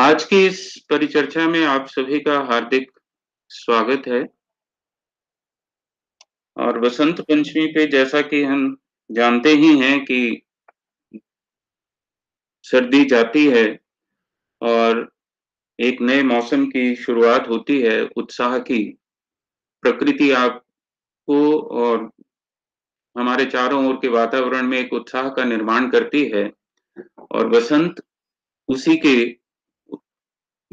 आज की इस परिचर्चा में आप सभी का हार्दिक स्वागत है। और वसंत पंचमी पे जैसा कि हम जानते ही हैं कि सर्दी जाती है और एक नए मौसम की शुरुआत होती है, उत्साह की। प्रकृति आपको और हमारे चारों ओर के वातावरण में एक उत्साह का निर्माण करती है और वसंत उसी के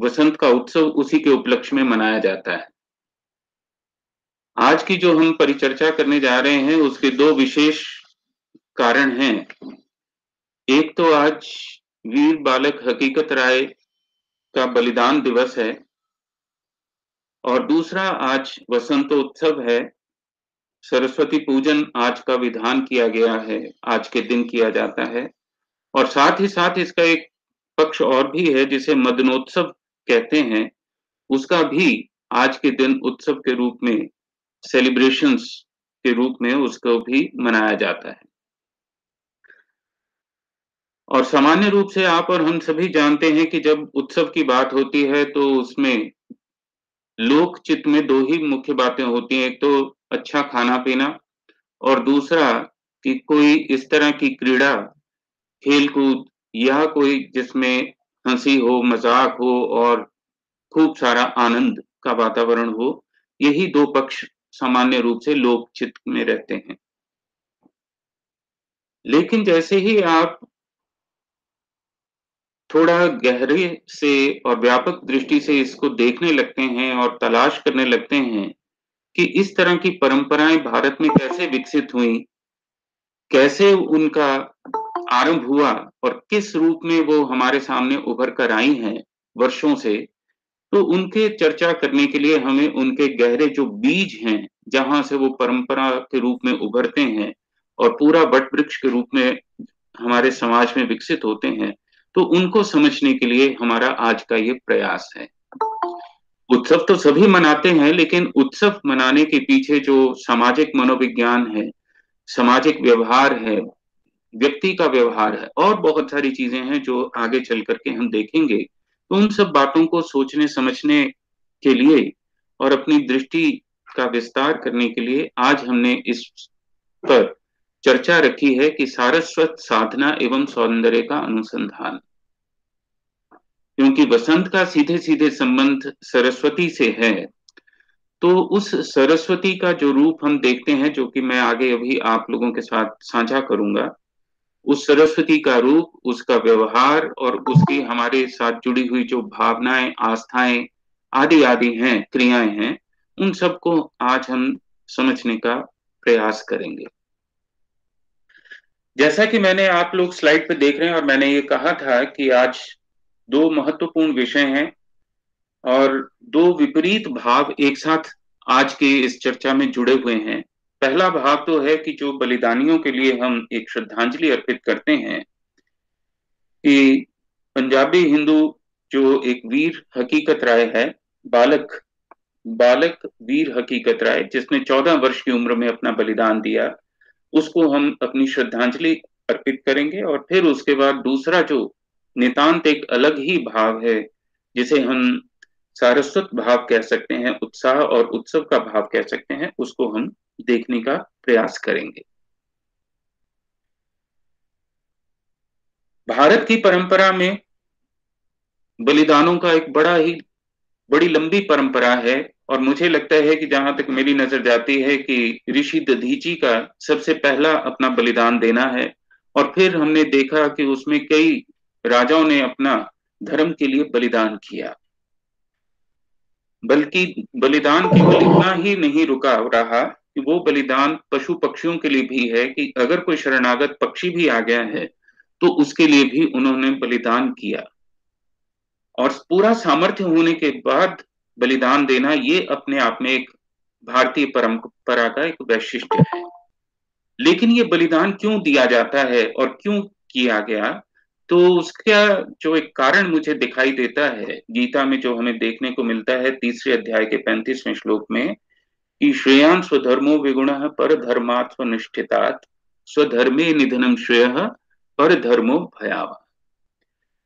वसंत का उत्सव उसी के उपलक्ष्य में मनाया जाता है। आज की जो हम परिचर्चा करने जा रहे हैं उसके दो विशेष कारण हैं। एक तो आज वीर बालक हकीकत राय का बलिदान दिवस है और दूसरा आज वसंतोत्सव है। सरस्वती पूजन आज का विधान किया गया है, आज के दिन किया जाता है। और साथ ही साथ इसका एक पक्ष और भी है जिसे मदनोत्सव कहते हैं, उसका भी आज के दिन उत्सव के रूप में, सेलिब्रेशंस के रूप में उसको भी मनाया जाता है। और सामान्य रूप से आप और हम सभी जानते हैं कि जब उत्सव की बात होती है तो उसमें लोकचित में दो ही मुख्य बातें होती हैं, एक तो अच्छा खाना पीना और दूसरा कि कोई इस तरह की क्रीड़ा, खेलकूद या कोई जिसमें हंसी हो, मजाक हो और खूब सारा आनंद का वातावरण हो। यही दो पक्ष सामान्य रूप से लोकचित में रहते हैं। लेकिन जैसे ही आप थोड़ा गहरे से और व्यापक दृष्टि से इसको देखने लगते हैं और तलाश करने लगते हैं कि इस तरह की परंपराएं भारत में कैसे विकसित हुई, कैसे उनका आरंभ हुआ और किस रूप में वो हमारे सामने उभर कर आई हैं वर्षों से, तो उनके चर्चा करने के लिए हमें उनके गहरे जो बीज हैं, जहां से वो परंपरा के रूप में उभरते हैं और पूरा वट वृक्ष के रूप में हमारे समाज में विकसित होते हैं, तो उनको समझने के लिए हमारा आज का ये प्रयास है। उत्सव तो सभी मनाते हैं, लेकिन उत्सव मनाने के पीछे जो सामाजिक मनोविज्ञान है, सामाजिक व्यवहार है, व्यक्ति का व्यवहार है और बहुत सारी चीजें हैं जो आगे चल करके हम देखेंगे। तो उन सब बातों को सोचने समझने के लिए और अपनी दृष्टि का विस्तार करने के लिए आज हमने इस पर चर्चा रखी है कि सारस्वत साधना एवं सौंदर्य का अनुसंधान, क्योंकि वसंत का सीधे सीधे संबंध सरस्वती से है। तो उस सरस्वती का जो रूप हम देखते हैं, जो कि मैं आगे अभी आप लोगों के साथ साझा करूंगा, उस सरस्वती का रूप, उसका व्यवहार और उसकी हमारे साथ जुड़ी हुई जो भावनाएं, आस्थाएं आदि आदि हैं, क्रियाएं हैं, उन सबको आज हम समझने का प्रयास करेंगे। जैसा कि मैंने आप लोग स्लाइड पे देख रहे हैं और मैंने ये कहा था कि आज दो महत्वपूर्ण विषय हैं और दो विपरीत भाव एक साथ आज के इस चर्चा में जुड़े हुए हैं। पहला भाव तो है कि जो बलिदानियों के लिए हम एक श्रद्धांजलि अर्पित करते हैं, कि पंजाबी हिंदू जो एक वीर हकीकत राय है, बालक वीर हकीकत राय, जिसने 14 वर्ष की उम्र में अपना बलिदान दिया, उसको हम अपनी श्रद्धांजलि अर्पित करेंगे। और फिर उसके बाद दूसरा जो नितांत एक अलग ही भाव है, जिसे हम सारस्वत भाव कह सकते हैं, उत्साह और उत्सव का भाव कह सकते हैं, उसको हम देखने का प्रयास करेंगे। भारत की परंपरा में बलिदानों का एक बड़ी लंबी परंपरा है और मुझे लगता है कि जहां तक मेरी नजर जाती है कि ऋषि दधीची का सबसे पहला अपना बलिदान देना है और फिर हमने देखा कि उसमें कई राजाओं ने अपना धर्म के लिए बलिदान किया। बल्कि बलिदान केवल इतना ही नहीं रुका रहा कि वो बलिदान पशु पक्षियों के लिए भी है, कि अगर कोई शरणागत पक्षी भी आ गया है तो उसके लिए भी उन्होंने बलिदान किया। और पूरा सामर्थ्य होने के बाद बलिदान देना, ये अपने आप में एक भारतीय परंपरा का एक वैशिष्ट्य है। लेकिन ये बलिदान क्यों दिया जाता है और क्यों किया गया, तो उसका जो एक कारण मुझे दिखाई देता है गीता में, जो हमें देखने को मिलता है 3 अध्याय के 35वें श्लोक में, कि श्रेयां स्वधर्मो विगुणः पर धर्मात् स्वनिष्ठितात् स्वधर्मे निधनम श्रेयः पर धर्मो भयावह।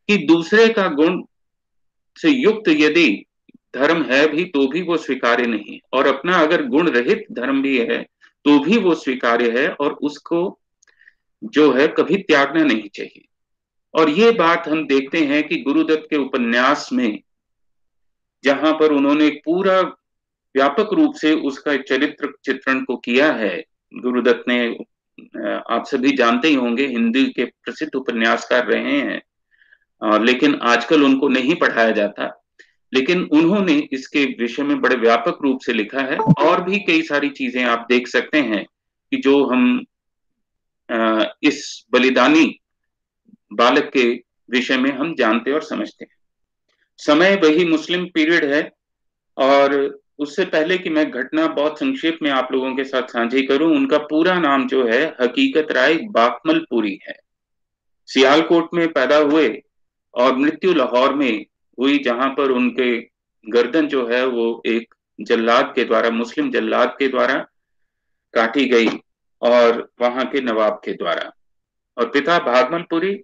कि दूसरे का गुण से युक्त यदि धर्म है भी तो भी वो स्वीकार्य नहीं, और अपना अगर गुण रहित धर्म भी है तो भी वो स्वीकार्य है, और उसको जो है कभी त्यागना नहीं चाहिए। और ये बात हम देखते हैं कि गुरुदत्त के उपन्यास में, जहां पर उन्होंने पूरा व्यापक रूप से उसका चरित्र चित्रण को किया है। गुरुदत्त ने, आप सभी जानते ही होंगे, हिंदी के प्रसिद्ध उपन्यासकार रहे हैं, लेकिन आजकल उनको नहीं पढ़ाया जाता, लेकिन उन्होंने इसके विषय में बड़े व्यापक रूप से लिखा है। और भी कई सारी चीजें आप देख सकते हैं कि जो हम इस बलिदानी बालक के विषय में हम जानते और समझते हैं। समय वही मुस्लिम पीरियड है, और उससे पहले कि मैं घटना बहुत संक्षेप में आप लोगों के साथ साझी करूं, उनका पूरा नाम जो है हकीकत राय भागमलपुरी है। सियालकोट में पैदा हुए और मृत्यु लाहौर में हुई, जहां पर उनके गर्दन जो है वो एक जल्लाद के द्वारा, मुस्लिम जल्लाद के द्वारा काटी गई, और वहां के नवाब के द्वारा। और पिता भागमलपुरी,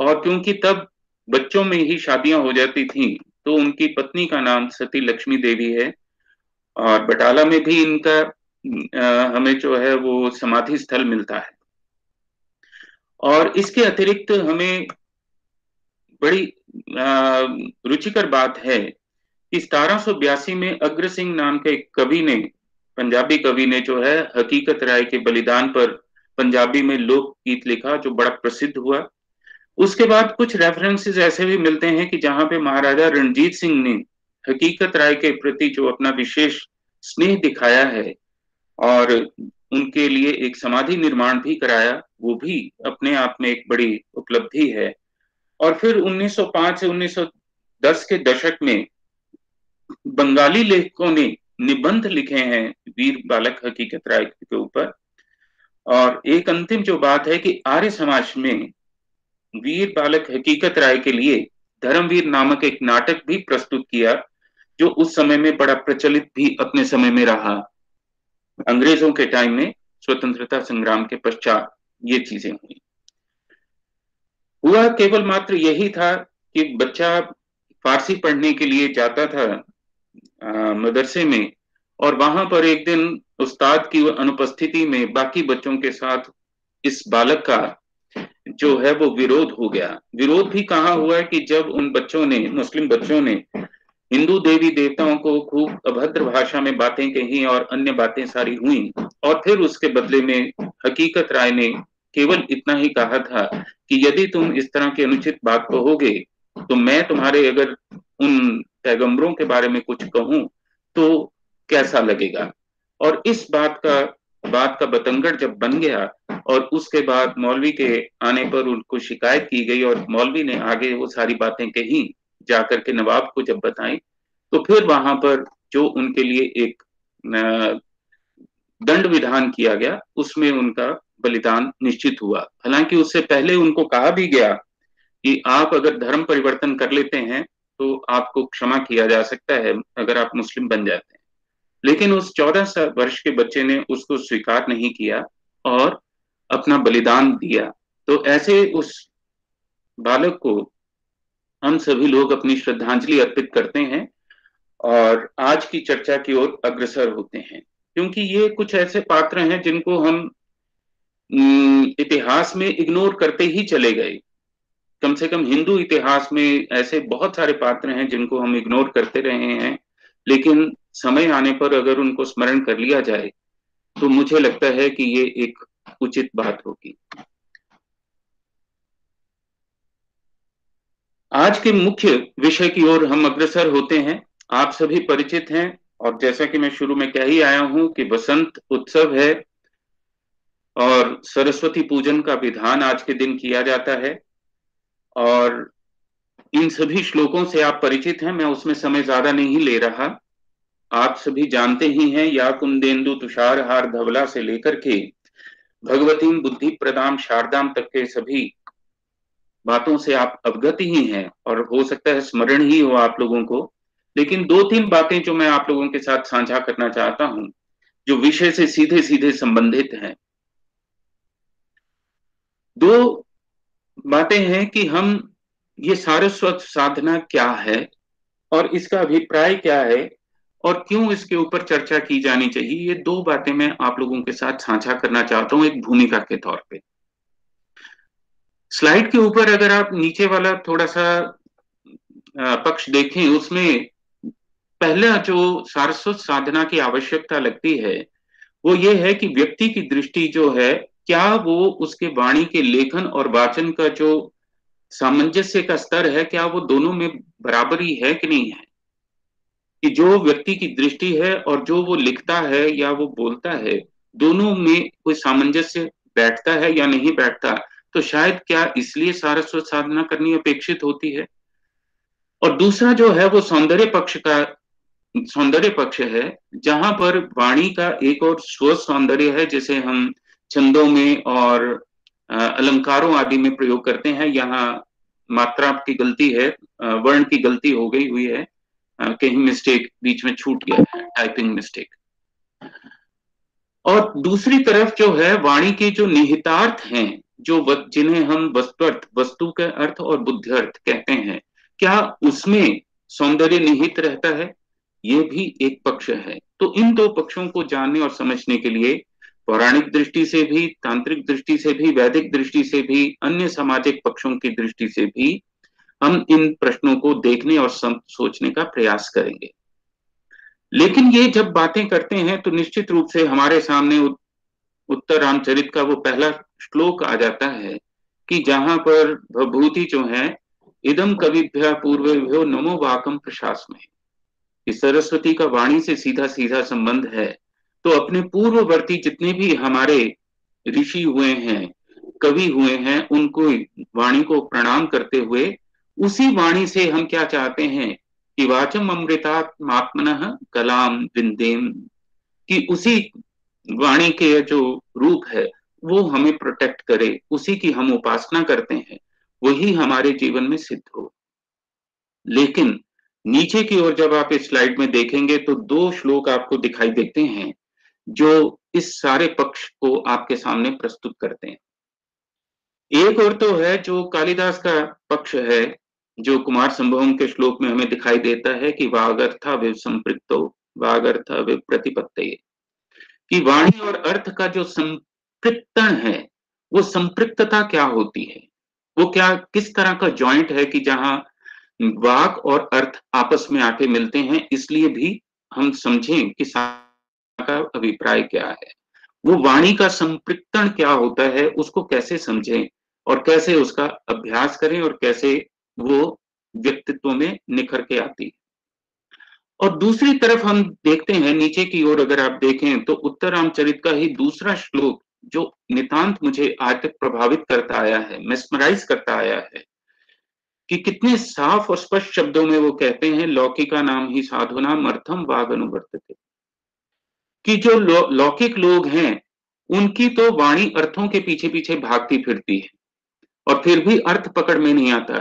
और क्योंकि तब बच्चों में ही शादियां हो जाती थीं, तो उनकी पत्नी का नाम सतीलक्ष्मी देवी है। और बटाला में भी इनका हमें जो है वो समाधि स्थल मिलता है। और इसके अतिरिक्त हमें बड़ी रुचिकर बात है कि 1782 में अग्र सिंह नाम के कवि ने, पंजाबी कवि ने जो है हकीकत राय के बलिदान पर पंजाबी में लोक गीत लिखा, जो बड़ा प्रसिद्ध हुआ। उसके बाद कुछ रेफरेंसेस ऐसे भी मिलते हैं कि जहां पे महाराजा रणजीत सिंह ने हकीकत राय के प्रति जो अपना विशेष स्नेह दिखाया है, और उनके लिए एक समाधि निर्माण भी कराया, वो भी अपने आप में एक बड़ी उपलब्धि है। और फिर 1905 से 1910 के दशक में बंगाली लेखकों ने निबंध लिखे हैं वीर बालक हकीकत राय के ऊपर। और एक अंतिम जो बात है कि आर्य समाज में वीर बालक हकीकत राय के लिए धर्मवीर नामक एक नाटक भी प्रस्तुत किया, जो उस समय में बड़ा प्रचलित भी अपने समय में रहा, अंग्रेजों के टाइम में, स्वतंत्रता संग्राम के पश्चात ये चीजें हुई। हुआ केवल मात्र यही था कि बच्चा फारसी पढ़ने के लिए जाता था मदरसे में, और वहां पर एक दिन उस्ताद की अनुपस्थिति में बाकी बच्चों के साथ इस बालक का जो है वो विरोध हो गया। विरोध भी कहाँ हुआ कि जब उन बच्चों ने, मुस्लिम बच्चों ने, हिंदू देवी देवताओं को खूब अभद्र भाषा में बातें कही और अन्य बातें सारी हुई, और फिर उसके बदले में हकीकत राय ने केवल इतना ही कहा था कि यदि तुम इस तरह की अनुचित बात कहोगे तो मैं तुम्हारे, अगर उन पैगंबरों के बारे में कुछ कहूं तो कैसा लगेगा। और इस बात का बतंगड़ जब बन गया, और उसके बाद मौलवी के आने पर उनको शिकायत की गई, और मौलवी ने आगे वो सारी बातें कहीं जाकर के नवाब को जब बताई, तो फिर वहां पर जो उनके लिए एक दंड विधान किया गया, उसमें उनका बलिदान निश्चित हुआ। हालांकि उससे पहले उनको कहा भी गया कि आप अगर धर्म परिवर्तन कर लेते हैं तो आपको क्षमा किया जा सकता है, अगर आप मुस्लिम बन जाते हैं। लेकिन उस 14 वर्ष के बच्चे ने उसको स्वीकार नहीं किया और अपना बलिदान दिया। तो ऐसे उस बालक को हम सभी लोग अपनी श्रद्धांजलि अर्पित करते हैं, और आज की चर्चा की ओर अग्रसर होते हैं, क्योंकि ये कुछ ऐसे पात्र हैं जिनको हम इतिहास में इग्नोर करते ही चले गए। कम से कम हिंदू इतिहास में ऐसे बहुत सारे पात्र हैं जिनको हम इग्नोर करते रहे हैं, लेकिन समय आने पर अगर उनको स्मरण कर लिया जाए तो मुझे लगता है कि ये एक उचित बात होगी। आज के मुख्य विषय की ओर हम अग्रसर होते हैं। आप सभी परिचित हैं, और जैसा कि मैं शुरू में कह ही आया हूं कि बसंत उत्सव है, और सरस्वती पूजन का विधान आज के दिन किया जाता है, और इन सभी श्लोकों से आप परिचित हैं। मैं उसमें समय ज्यादा नहीं ले रहा, आप सभी जानते ही हैं। या कुंदेन्दु तुषार हार धवला से लेकर के भगवती बुद्धि प्रदाम शारदाम तक के सभी बातों से आप अवगत ही हैं, और हो सकता है स्मरण ही हो आप लोगों को। लेकिन 2-3 बातें जो मैं आप लोगों के साथ साझा करना चाहता हूं, जो विषय से सीधे सीधे संबंधित हैं। 2 बातें हैं कि हम ये सारस्वत साधना क्या है, और इसका अभिप्राय क्या है और क्यों इसके ऊपर चर्चा की जानी चाहिए, ये दो बातें मैं आप लोगों के साथ साझा करना चाहता हूं एक भूमिका के तौर पे। स्लाइड के ऊपर अगर आप नीचे वाला थोड़ा सा पक्ष देखें, उसमें पहला जो सारस्वत साधना की आवश्यकता लगती है वो ये है कि व्यक्ति की दृष्टि जो है क्या वो उसके वाणी के लेखन और वाचन का जो सामंजस्य का स्तर है क्या वो दोनों में बराबरी है कि नहीं है, कि जो व्यक्ति की दृष्टि है और जो वो लिखता है या वो बोलता है दोनों में कोई सामंजस्य बैठता है या नहीं बैठता। तो शायद क्या इसलिए सारस्वत साधना करनी अपेक्षित होती है। और दूसरा जो है वो सौंदर्य पक्ष है, जहां पर वाणी का एक और स्व सौंदर्य है जिसे हम छंदों में और अलंकारों आदि में प्रयोग करते हैं। यहाँ मात्रा की गलती है, वर्ण की गलती हो गई हुई है, कहीं मिस्टेक बीच में छूट गया है, टाइपिंग मिस्टेक। और दूसरी तरफ जो है वाणी के जो निहितार्थ हैं, जो जिन्हें हम वस्तुअर्थ, वस्तु के अर्थ और बुद्धिअर्थ कहते हैं, क्या उसमें सौंदर्य निहित रहता है, यह भी एक पक्ष है। तो इन दो पक्षों को जानने और समझने के लिए पौराणिक दृष्टि से भी, तांत्रिक दृष्टि से भी, वैदिक दृष्टि से भी, अन्य सामाजिक पक्षों की दृष्टि से भी हम इन प्रश्नों को देखने और सोचने का प्रयास करेंगे। लेकिन ये जब बातें करते हैं तो निश्चित रूप से हमारे सामने उत्तररामचरित का वो पहला श्लोक आ जाता है कि जहां पर भभूति जो है इदम कविभ्य पूर्वभ्यो नमो वाकम प्रशासमहे, इस सरस्वती का वाणी से सीधा सीधा संबंध है। तो अपने पूर्ववर्ती जितने भी हमारे ऋषि हुए हैं, कवि हुए हैं, उनको वाणी को प्रणाम करते हुए उसी वाणी से हम क्या चाहते हैं कि वाचम अमृतात्मात्मनः कलाम विंदेम, कि उसी वाणी के जो रूप है वो हमें प्रोटेक्ट करे, उसी की हम उपासना करते हैं, वही हमारे जीवन में सिद्ध हो। लेकिन नीचे की ओर जब आप इस स्लाइड में देखेंगे तो दो श्लोक आपको दिखाई देते हैं जो इस सारे पक्ष को आपके सामने प्रस्तुत करते हैं। एक और तो है जो कालिदास का पक्ष है, जो कुमारसंभवम के श्लोक में हमें दिखाई देता है कि वागर्था विसंपृक्तो वागर्था विप्रतिपत्तये, कि वाणी और अर्थ का जो संपृक्तन है वो संपृक्तता क्या होती है, वो क्या किस तरह का जॉइंट है कि जहां वाक और अर्थ आपस में आके मिलते हैं। इसलिए भी हम समझें कि साधना का अभिप्राय क्या है, वो वाणी का संपृक्तन क्या होता है, उसको कैसे समझें और कैसे उसका अभ्यास करें और कैसे वो व्यक्तित्व में निखर के आती है। और दूसरी तरफ हम देखते हैं नीचे की ओर अगर आप देखें तो उत्तररामचरित का ही दूसरा श्लोक जो नितांत मुझे आज तक प्रभावित करता आया है, मेस्मराइज करता आया है, कि कितने साफ और स्पष्ट शब्दों में वो कहते हैं लौकिका नाम ही साधुना मर्थम वाग अनुवर्तते, कि जो लौकिक लोग हैं उनकी तो वाणी अर्थों के पीछे पीछे भागती फिरती है और फिर भी अर्थ पकड़ में नहीं आता।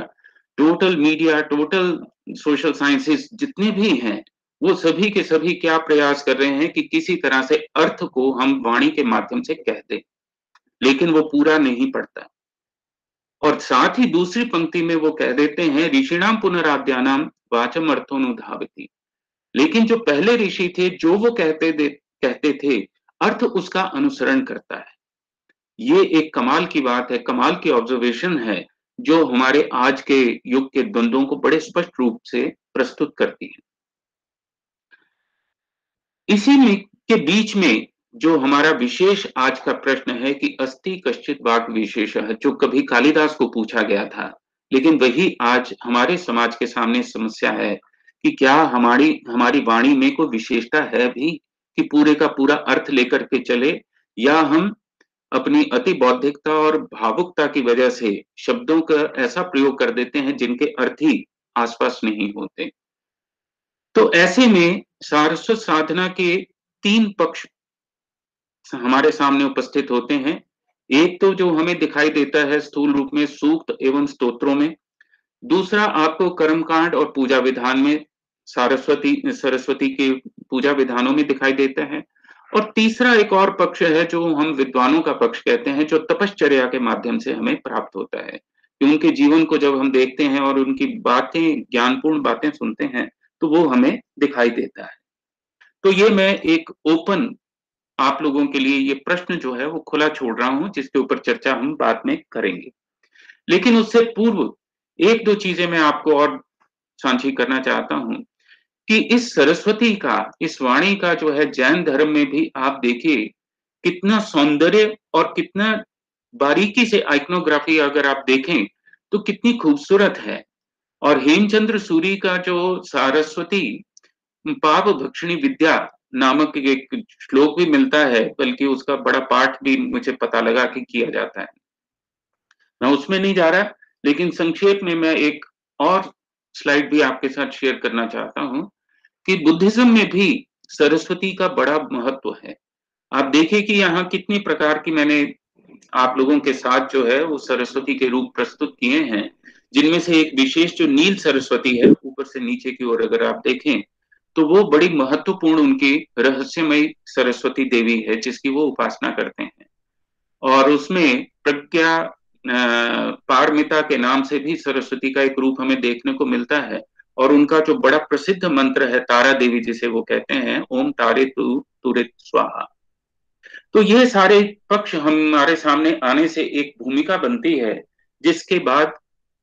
Total media, total social sciences जितने भी हैं वो सभी के सभी क्या प्रयास कर रहे हैं कि किसी तरह से अर्थ को हम वाणी के माध्यम से कह दें, लेकिन वो पूरा नहीं पड़ता। और साथ ही दूसरी पंक्ति में वो कह देते हैं ऋषिणाम पुनराध्यानाम वाचम अर्थोनुधावति, लेकिन जो पहले ऋषि थे जो वो कहते थे अर्थ उसका अनुसरण करता है। ये एक कमाल की बात है, कमाल की ऑब्जर्वेशन है जो हमारे आज के युग के द्वंद्वों को बड़े स्पष्ट रूप से प्रस्तुत करती है। इसी में के बीच में जो हमारा विशेष आज का प्रश्न है कि अस्ति कश्चित वाक् विशेषः, जो कभी कालिदास को पूछा गया था, लेकिन वही आज हमारे समाज के सामने समस्या है कि क्या हमारी वाणी में कोई विशेषता है भी कि पूरे का पूरा अर्थ लेकर के चले, या हम अपनी अति बौद्धिकता और भावुकता की वजह से शब्दों का ऐसा प्रयोग कर देते हैं जिनके अर्थ ही आसपास नहीं होते। तो ऐसे में सारस्वत साधना के तीन पक्ष हमारे सामने उपस्थित होते हैं। एक तो जो हमें दिखाई देता है स्थूल रूप में सूक्त एवं स्तोत्रों में, दूसरा आपको कर्मकांड और पूजा विधान में सरस्वती के पूजा विधानों में दिखाई देता है, और तीसरा एक और पक्ष है जो हम विद्वानों का पक्ष कहते हैं, जो तपश्चर्या के माध्यम से हमें प्राप्त होता है, कि उनके जीवन को जब हम देखते हैं और उनकी बातें, ज्ञानपूर्ण बातें सुनते हैं तो वो हमें दिखाई देता है। तो ये मैं एक ओपन आप लोगों के लिए ये प्रश्न जो है वो खुला छोड़ रहा हूं, जिसके ऊपर चर्चा हम बाद में करेंगे। लेकिन उससे पूर्व एक दो चीजें मैं आपको और सांझी करना चाहता हूं कि इस सरस्वती का, इस वाणी का जो है जैन धर्म में भी आप देखिए कितना सौंदर्य और कितना बारीकी से आइकनोग्राफी अगर आप देखें तो कितनी खूबसूरत है। और हेमचंद्र सूरी का जो सरस्वती पाप भक्षिणी विद्या नामक एक श्लोक भी मिलता है, बल्कि उसका बड़ा पाठ भी मुझे पता लगा कि किया जाता है। मैं उसमें नहीं जा रहा, लेकिन संक्षेप में मैं एक और स्लाइड भी आपके साथ शेयर करना चाहता हूं कि बुद्धिज्म में भी सरस्वती का बड़ा महत्व है। आप देखिए कि यहाँ कितनी प्रकार की मैंने आप लोगों के साथ जो है वो सरस्वती के रूप प्रस्तुत किए हैं, जिनमें से एक विशेष जो नील सरस्वती है, ऊपर से नीचे की ओर अगर आप देखें तो वो बड़ी महत्वपूर्ण उनकी रहस्यमय सरस्वती देवी है जिसकी वो उपासना करते हैं। और उसमें प्रज्ञा पारमिता के नाम से भी सरस्वती का एक रूप हमें देखने को मिलता है। और उनका जो बड़ा प्रसिद्ध मंत्र है तारा देवी जिसे वो कहते हैं, ओम तारे तु तुरे स्वाहा। तो ये सारे पक्ष हमारे सामने आने से एक भूमिका बनती है, जिसके बाद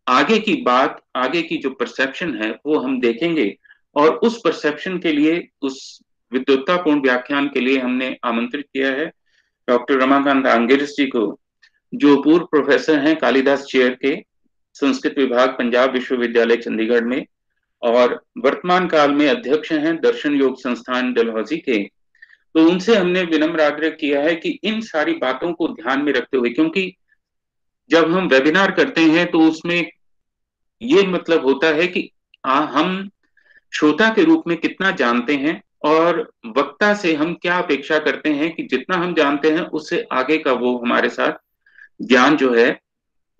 आगे की बात, आगे की जो परसेप्शन है वो हम देखेंगे। और उस परसेप्शन के लिए, उस विद्वत्तापूर्ण व्याख्यान के लिए हमने आमंत्रित किया है डॉक्टर रमाकांत आंगिरस जी को, जो पूर्व प्रोफेसर हैं कालिदास चेयर के, संस्कृत विभाग, पंजाब विश्वविद्यालय चंडीगढ़ में, और वर्तमान काल में अध्यक्ष हैं दर्शन योग संस्थान डलहौजी के। तो उनसे हमने विनम्र आग्रह किया है कि इन सारी बातों को ध्यान में रखते हुए, क्योंकि जब हम वेबिनार करते हैं तो उसमें ये मतलब होता है कि हम श्रोता के रूप में कितना जानते हैं और वक्ता से हम क्या अपेक्षा करते हैं कि जितना हम जानते हैं उससे आगे का वो हमारे साथ ज्ञान जो है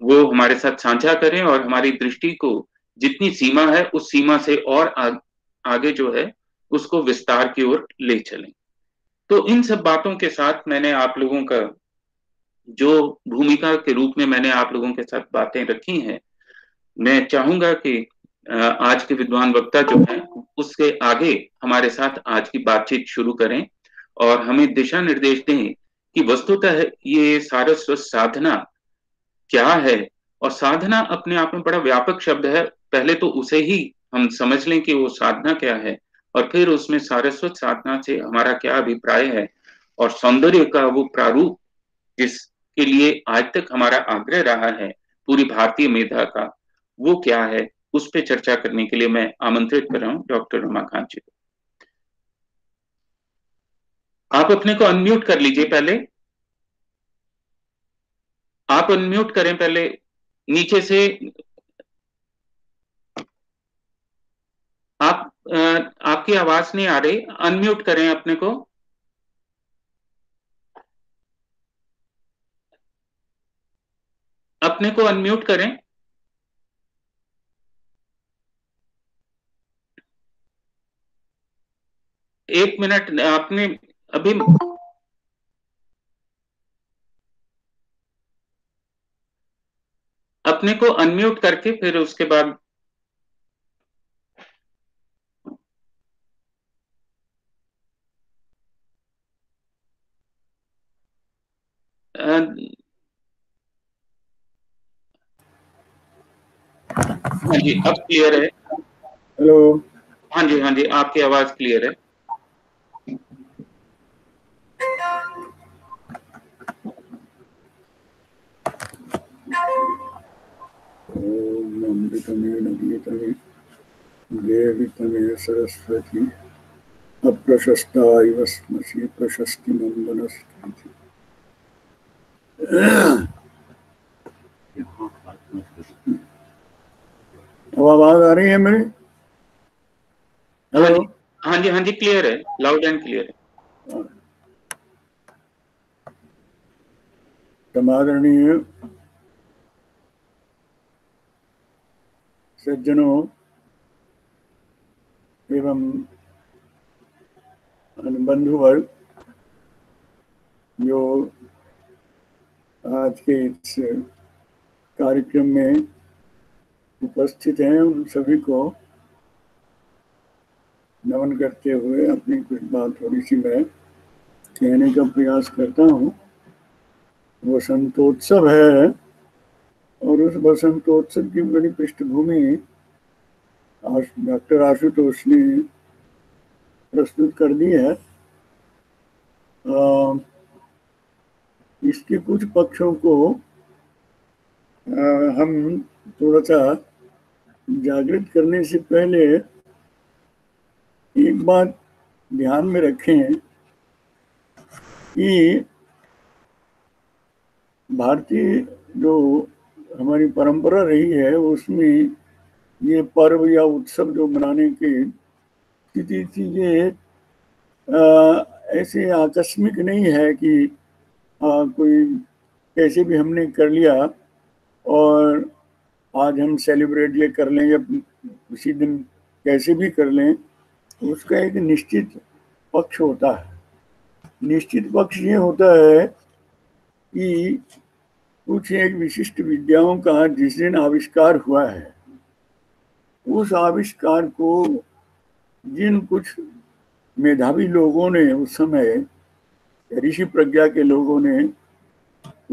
वो हमारे साथ साझा करें, और हमारी दृष्टि को जितनी सीमा है उस सीमा से और आगे जो है उसको विस्तार की ओर ले चलें। तो इन सब बातों के साथ मैंने आप लोगों का जो भूमिका के रूप में मैंने आप लोगों के साथ बातें रखी हैं, मैं चाहूंगा कि आज के विद्वान वक्ता जो हैं उसके आगे हमारे साथ आज की बातचीत शुरू करें और हमें दिशा निर्देश दें कि वस्तुतः ये सारस्वत साधना क्या है। और साधना अपने आप में बड़ा व्यापक शब्द है, पहले तो उसे ही हम समझ लें कि वो साधना क्या है, और फिर उसमें सारस्वत साधना से हमारा क्या अभिप्राय है, और सौंदर्य का वो प्रारूप जिसके लिए आज तक हमारा आग्रह रहा है पूरी भारतीय मेधा का, वो क्या है, उस पर चर्चा करने के लिए मैं आमंत्रित कर रहा हूँ डॉक्टर रमाकांत जी को। आप अपने को अनम्यूट कर लीजिए, पहले आप अनम्यूट करें, पहले नीचे से आप आपकी आवाज नहीं आ रही, अनम्यूट करें अपने को। अपने को अनम्यूट करें। एक मिनट, आपने अभी अपने को अनम्यूट करके फिर उसके बाद हाँ जी, अब क्लियर है। हेलो, हाँ जी, हाँ जी, आपकी आवाज क्लियर है। सरस्वती अप्रशस्ता इवस्मसि प्रशस्ति नंदनस्ति। आवाज आ रही है मेरी? हेलो, हाँ जी, हाँ जी, क्लियर है, लाउड एंड क्लियर है। समादरणीय सज्जनों एवं अनुबंधुवर्ग, जो आज के इस कार्यक्रम में उपस्थित हैं, उन सभी को नमन करते हुए अपनी कुछ बात थोड़ी सी मैं कहने का प्रयास करता हूँ। वसंतोत्सव है और उस वसंतोत्सव की बड़ी पृष्ठभूमि डॉक्टर आशुतोष ने प्रस्तुत कर दी है। इसके कुछ पक्षों को हम थोड़ा सा जागृत करने से पहले एक बात ध्यान में रखें कि भारतीय जो हमारी परंपरा रही है उसमें ये पर्व या उत्सव जो मनाने के किसी चीज़ें ऐसे आकस्मिक नहीं है कि कोई कैसे भी हमने कर लिया और आज हम सेलिब्रेट ये कर लें या उसी दिन कैसे भी कर लें। उसका एक निश्चित पक्ष होता है। निश्चित पक्ष ये होता है कि कुछ एक विशिष्ट विद्याओं का जिस दिन आविष्कार हुआ है उस आविष्कार को जिन कुछ मेधावी लोगों ने उस समय ऋषि प्रज्ञा के लोगों ने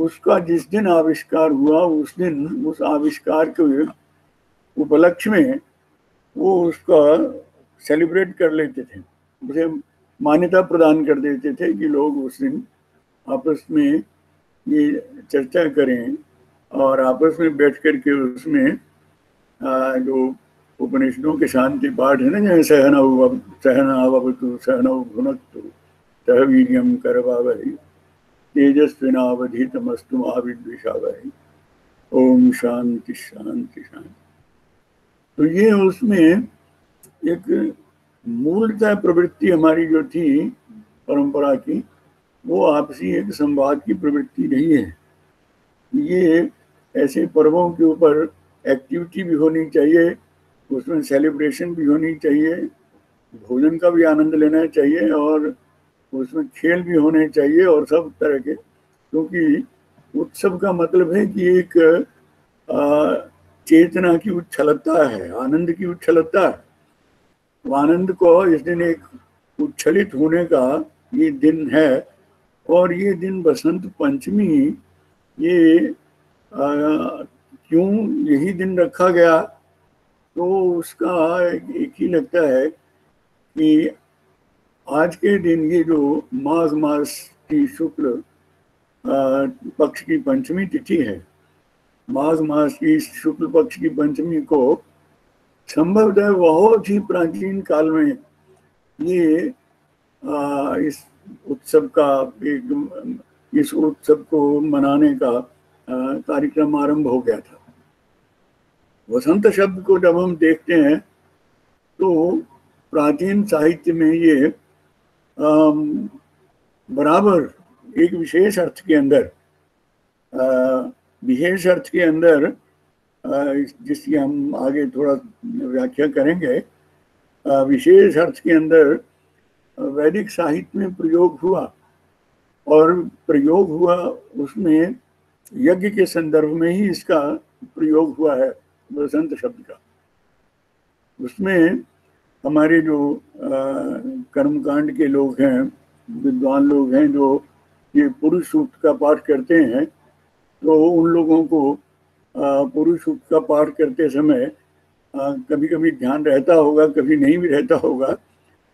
उसका जिस दिन आविष्कार हुआ उस दिन उस आविष्कार के उपलक्ष्य में वो उसका सेलिब्रेट कर लेते थे, उसे मान्यता प्रदान कर देते थे कि लोग उस दिन आपस में ये चर्चा करें और आपस में बैठ कर के उसमें जो उपनिषदों के शांति पाठ है ना, जैसे सहना वतु सहनौनक्तु सहवीर्यम करवावहै तेजस्विनावधीतमस्तु मा विद्विषावहै ओम शांति शांति शांति। तो ये उसमें एक मूलतः प्रवृत्ति हमारी जो थी परंपरा की वो आपसी एक संवाद की प्रवृत्ति नहीं है। ये ऐसे पर्वों के ऊपर एक्टिविटी भी होनी चाहिए, उसमें सेलिब्रेशन भी होनी चाहिए, भोजन का भी आनंद लेना चाहिए और उसमें खेल भी होने चाहिए और सब तरह के, क्योंकि उत्सव का मतलब है कि एक चेतना की उच्छलता है, आनंद की उच्छलता है। आनंद को इस दिन एक उच्छलित होने का ये दिन है और ये दिन बसंत पंचमी ये क्यों यही दिन रखा गया तो उसका एक ही लगता है कि आज के दिन ये जो माघ मास की शुक्ल पक्ष की पंचमी तिथि है, माघ मास की शुक्ल पक्ष की पंचमी को संभवतः बहुत ही प्राचीन काल में ये इस उत्सव का इस उत्सव को मनाने का कार्यक्रम आरंभ हो गया था। वसंत शब्द को जब हम देखते हैं तो प्राचीन साहित्य में ये बराबर एक विशेष अर्थ के अंदर विशेष अर्थ के अंदर जिसकी हम आगे थोड़ा व्याख्या करेंगे, विशेष अर्थ के अंदर वैदिक साहित्य में प्रयोग हुआ और प्रयोग हुआ उसमें यज्ञ के संदर्भ में ही इसका प्रयोग हुआ है वसंत शब्द का। उसमें हमारे जो कर्मकांड के लोग हैं, विद्वान लोग हैं जो ये पुरुष सूक्त का पाठ करते हैं तो उन लोगों को पुरुष सूक्त का पाठ करते समय कभी कभी ध्यान रहता होगा, कभी नहीं भी रहता होगा,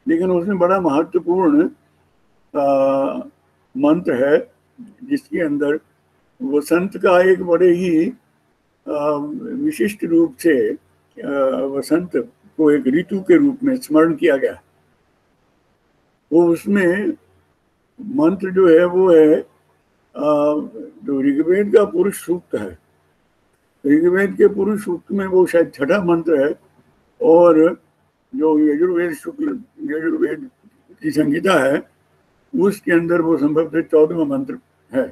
लेकिन उसमें बड़ा महत्वपूर्ण मंत्र है जिसके अंदर वसंत का एक बड़े ही विशिष्ट रूप से वसंत को एक ऋतु के रूप में स्मरण किया गया। वो उसमें मंत्र जो है वो है जो ऋग्वेद का पुरुष सूक्त है, ऋग्वेद के पुरुष सूक्त में वो शायद छठा मंत्र है और जो यजुर्वेद की संहिता है उसके अंदर वो संभवतः 14वां मंत्र है।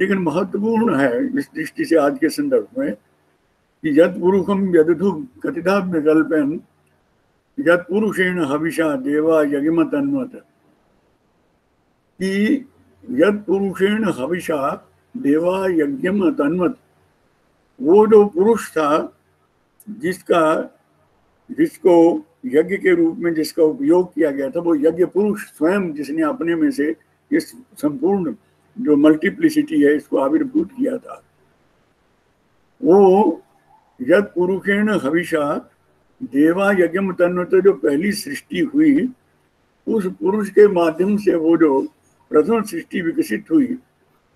लेकिन महत्वपूर्ण है इस दृष्टि से आज के संदर्भ में कि यद पुरुषम यदधु कथिताभ्य कल्पयन् यद पुरुषेण हविषा देवा यगिमत अन्वत, कि यद पुरुषेण हविषा देवा यज्ञमत अन्वत, वो जो पुरुष था जिसका जिसको यज्ञ के रूप में जिसका उपयोग किया गया था वो यज्ञ पुरुष स्वयं जिसने अपने में से इस संपूर्ण जो मल्टीप्लिसिटी है इसको आविर्भूत किया था, वो यज्ञ पुरुषेण हविषा देवा यज्ञम तन्वते, जो पहली सृष्टि हुई उस पुरुष के माध्यम से वो जो प्रथम सृष्टि विकसित हुई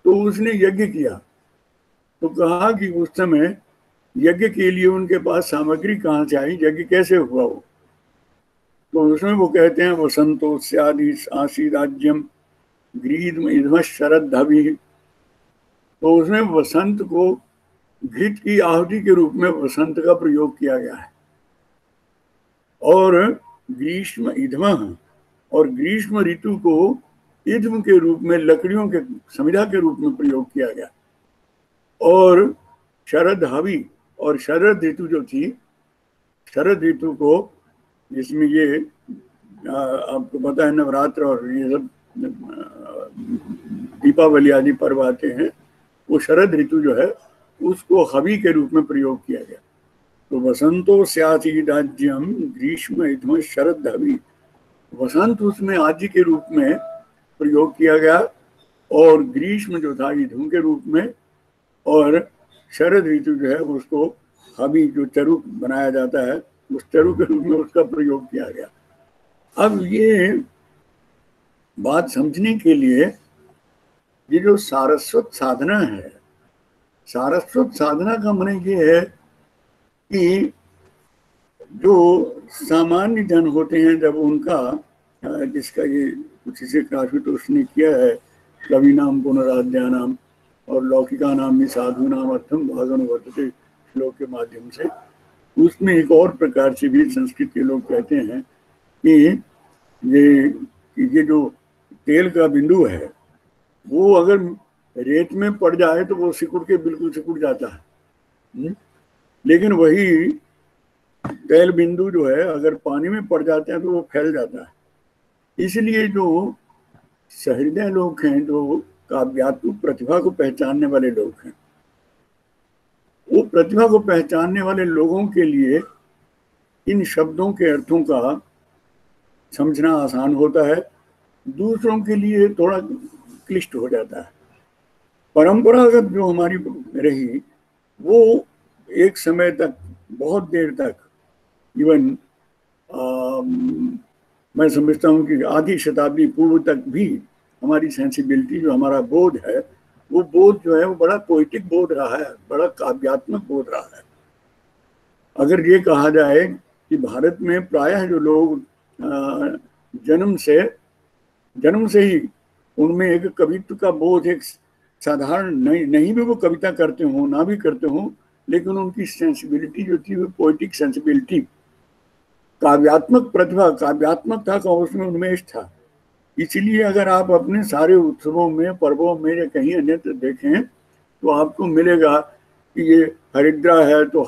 तो उसने यज्ञ किया। तो कहा कि उस समय यज्ञ के लिए उनके पास सामग्री कहाँ से आई, यज्ञ कैसे हुआ हो, तो उसमें वो कहते हैं वसंतोस्यादि आसी राज्यम ग्रीद्म इधम शरद्धवि, तो उसमें वसंत को घृत की आहुति के रूप में वसंत का प्रयोग किया गया है। और ग्रीष्म इधम, और ग्रीष्म ऋतु को इधम के रूप में लकड़ियों के संविधा के रूप में प्रयोग किया गया। और शरद हवि, और शरद ऋतु जो थी, शरद ऋतु को जिसमें ये आपको पता है नवरात्र और ये सब दीपावली आदि पर्व आते हैं, वो शरद ऋतु जो है उसको हवि के रूप में प्रयोग किया गया। तो वसंतो स्याति राज्यम ग्रीष्म इधम शरद हवि, वसंत उसमें आदि के रूप में प्रयोग किया गया और ग्रीष्म जो था इधम के रूप में, और शरद ऋतु जो है उसको हवि जो चरु बनाया जाता है उस चरु के रूप में उसका प्रयोग किया गया। अब ये बात समझने के लिए ये जो सारस्वत साधना है, सारस्वत साधना का माने ये है कि जो सामान्य जन होते हैं जब उनका जिसका ये कुछ इसे आशुतोष ने किया है कवीनाम पुनराध्यानाम और लौकिका नाम साधु नाम अर्थम भागन वर्तते श्लोक के माध्यम से, उसमें एक और प्रकार से भी संस्कृत के लोग कहते हैं कि ये जो तेल का बिंदु है वो अगर रेत में पड़ जाए तो वो सिकुड़ के बिल्कुल सिकुड़ जाता है, लेकिन वही तेल बिंदु जो है अगर पानी में पड़ जाते हैं तो वो फैल जाता है। इसलिए जो सहृदय लोग हैं, जो काव्यात्मक प्रतिभा को पहचानने वाले लोग हैं, वो प्रतिभा को पहचानने वाले लोगों के लिए इन शब्दों के अर्थों का समझना आसान होता है, दूसरों के लिए थोड़ा क्लिष्ट हो जाता है। परंपरागत जो हमारी रही वो एक समय तक, बहुत देर तक, इवन मैं समझता हूँ कि आधी शताब्दी पूर्व तक भी हमारी सेंसिबिलिटी जो हमारा बोध है वो बोध जो है वो बड़ा पोइटिक बोध रहा है, बड़ा काव्यात्मक बोध रहा है। अगर ये कहा जाए कि भारत में प्रायः जो लोग जन्म से ही उनमें एक कवित्व का बोध, एक साधारण नहीं भी वो कविता करते हों ना भी करते हों, लेकिन उनकी सेंसिबिलिटी जो थी वो पोइटिक सेंसिबिलिटी, काव्यात्मक प्रतिभा, काव्यात्मकता का उसमें उन्मेष था। इसलिए अगर आप अपने सारे उत्सवों में, पर्वों में या कहीं अन्यत्र देखें तो आपको मिलेगा कि ये हरिद्रा है तो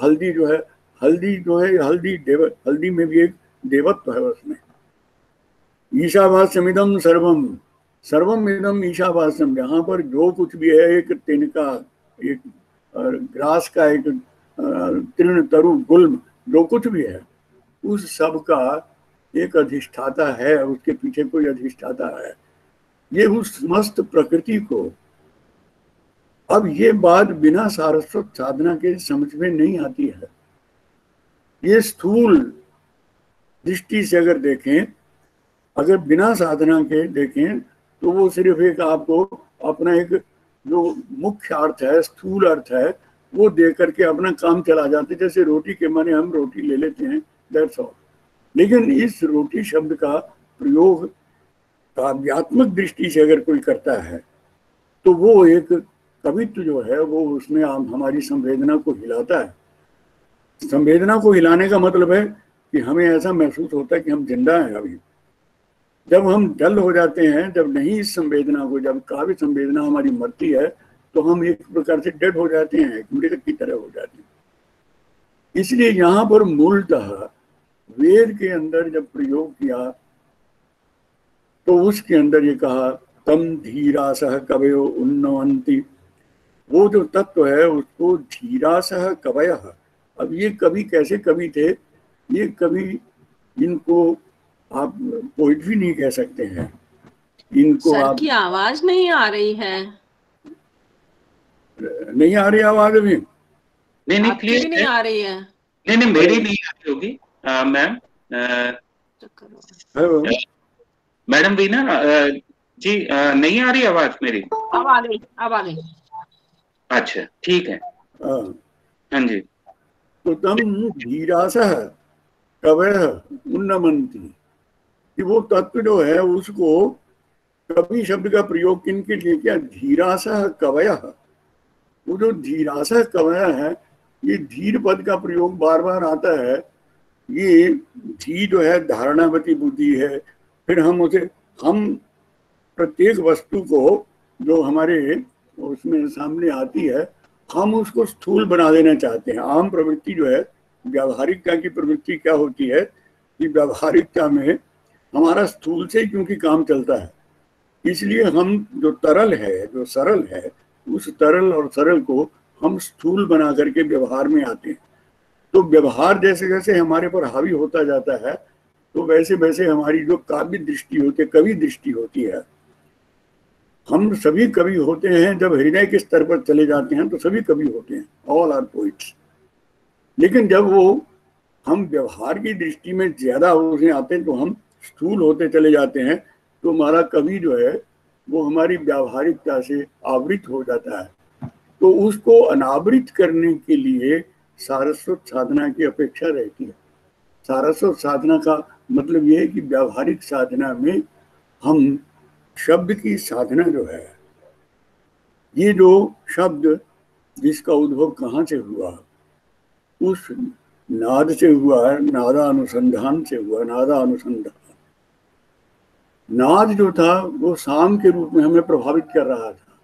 हल्दी में भी एक देवत्व है उसमें। ईशावास्यमिदं सर्वम, सर्वम इदम ईशावास्यम, जहाँ पर जो कुछ भी है एक तिनका, एक ग्रास का, एक तृण तरु गुल्म, जो कुछ भी है उस सब का एक अधिष्ठाता है, उसके पीछे कोई अधिष्ठाता है, ये उस समस्त प्रकृति को। अब ये बात बिना सारस्वत साधना के समझ में नहीं आती है। ये स्थूल दृष्टि से अगर देखें, अगर बिना साधना के देखें तो वो सिर्फ एक आपको अपना एक जो मुख्य अर्थ है, स्थूल अर्थ है, वो दे करके अपना काम चला जाते। जैसे रोटी के माने हम रोटी ले लेते हैं, दैट्स ऑल। लेकिन इस रोटी शब्द का प्रयोग काव्यात्मक दृष्टि से अगर कोई करता है तो वो एक कवित्व जो है वो उसमें हमारी संवेदना को हिलाता है। संवेदना को हिलाने का मतलब है कि हमें ऐसा महसूस होता है कि हम जिंदा हैं अभी। जब हम डल हो जाते हैं, जब नहीं इस संवेदना को, जब काव्य संवेदना हमारी मरती है तो हम एक प्रकार से डेड हो जाते हैं, एक मृतक की तरह हो जाते हैं। इसलिए यहाँ पर मूलतः वेद के अंदर जब प्रयोग किया तो उसके अंदर ये कहा तम धीरा सह कवय उन्नवंती, वो जो तत्व है उसको धीरा सह कवय। अब ये कवि कैसे कवि थे? ये कवि इनको आप पोइट भी नहीं कह सकते हैं। इनको सर की आवाज नहीं आ रही है। नहीं आ रही आवाज अभी? नहीं क्लियर नहीं आ रही है। नहीं मेरी नहीं आ रही होगी मैम। मैडम बीना जी नहीं आ रही आवाज मेरी? अब आ गई, अब आ गई। अच्छा ठीक है। हाँ जी। तो तम धीरासह कवयः उन्नमन्ति, कि वो तत्व जो है उसको कवि शब्द का प्रयोग किन के लिए किया? धीरासह कवयः। वो जो धीरासह कवयः है ये धीर पद का प्रयोग बार बार आता है। ये धी जो है धारणावती बुद्धि है। फिर हम उसे हम प्रत्येक वस्तु को जो हमारे उसमें सामने आती है हम उसको स्थूल बना देना चाहते हैं। आम प्रवृत्ति जो है व्यावहारिकता की प्रवृत्ति क्या होती है कि व्यावहारिकता में हमारा स्थूल से क्योंकि काम चलता है इसलिए हम जो तरल है जो सरल है उस तरल और सरल को हम स्थूल बना करके व्यवहार में आते हैं। तो व्यवहार जैसे जैसे हमारे पर हावी होता जाता है तो वैसे वैसे हमारी जो काव्य दृष्टि होती है कवि दृष्टि होती है। हम सभी कवि होते हैं। जब हृदय के स्तर पर चले जाते हैं तो सभी कवि होते हैं, ऑल आर पोइट्स। लेकिन जब वो हम व्यवहार की दृष्टि में ज्यादा उसमें आते हैं तो हम स्थूल होते चले जाते हैं। तो हमारा कवि जो है वो हमारी व्यावहारिकता से आवृत हो जाता है। तो उसको अनावृत करने के लिए सारस्वत साधना की अपेक्षा रहती है। सारस्वत साधना का मतलब ये है कि व्यावहारिक साधना में हम शब्द की साधना जो है ये जो शब्द जिसका उद्भव कहाँ से हुआ उस नाद से हुआ है, नादा अनुसंधान से हुआ। नादा अनुसंधान नाद जो था वो साम के रूप में हमें प्रभावित कर रहा था।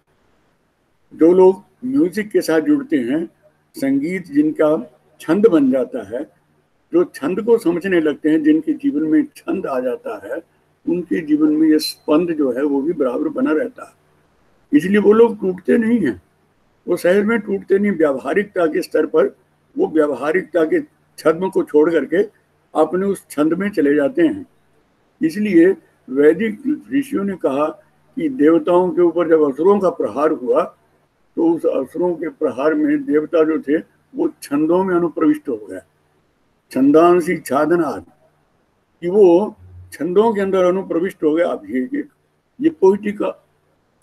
जो लोग म्यूजिक के साथ जुड़ते हैं संगीत जिनका छंद बन जाता है जो छंद को समझने लगते हैं जिनके जीवन में छंद आ जाता है उनके जीवन में ये स्पंद जो है वो भी बराबर बना रहता है। इसलिए वो लोग टूटते नहीं हैं, वो शहर में टूटते नहीं। व्यावहारिकता के स्तर पर वो व्यावहारिकता के छद्म को छोड़ करके अपने उस छंद में चले जाते हैं। इसलिए वैदिक ऋषियों ने कहा कि देवताओं के ऊपर जब असुरों का प्रहार हुआ तो उस असुरों के प्रहार में देवता जो थे वो छंदों में अनुप्रविष्ट हो गए। छंदांसी छादनाद, कि वो छंदों के अंदर अनुप्रविष्ट हो गए। अब ये पोइट्री का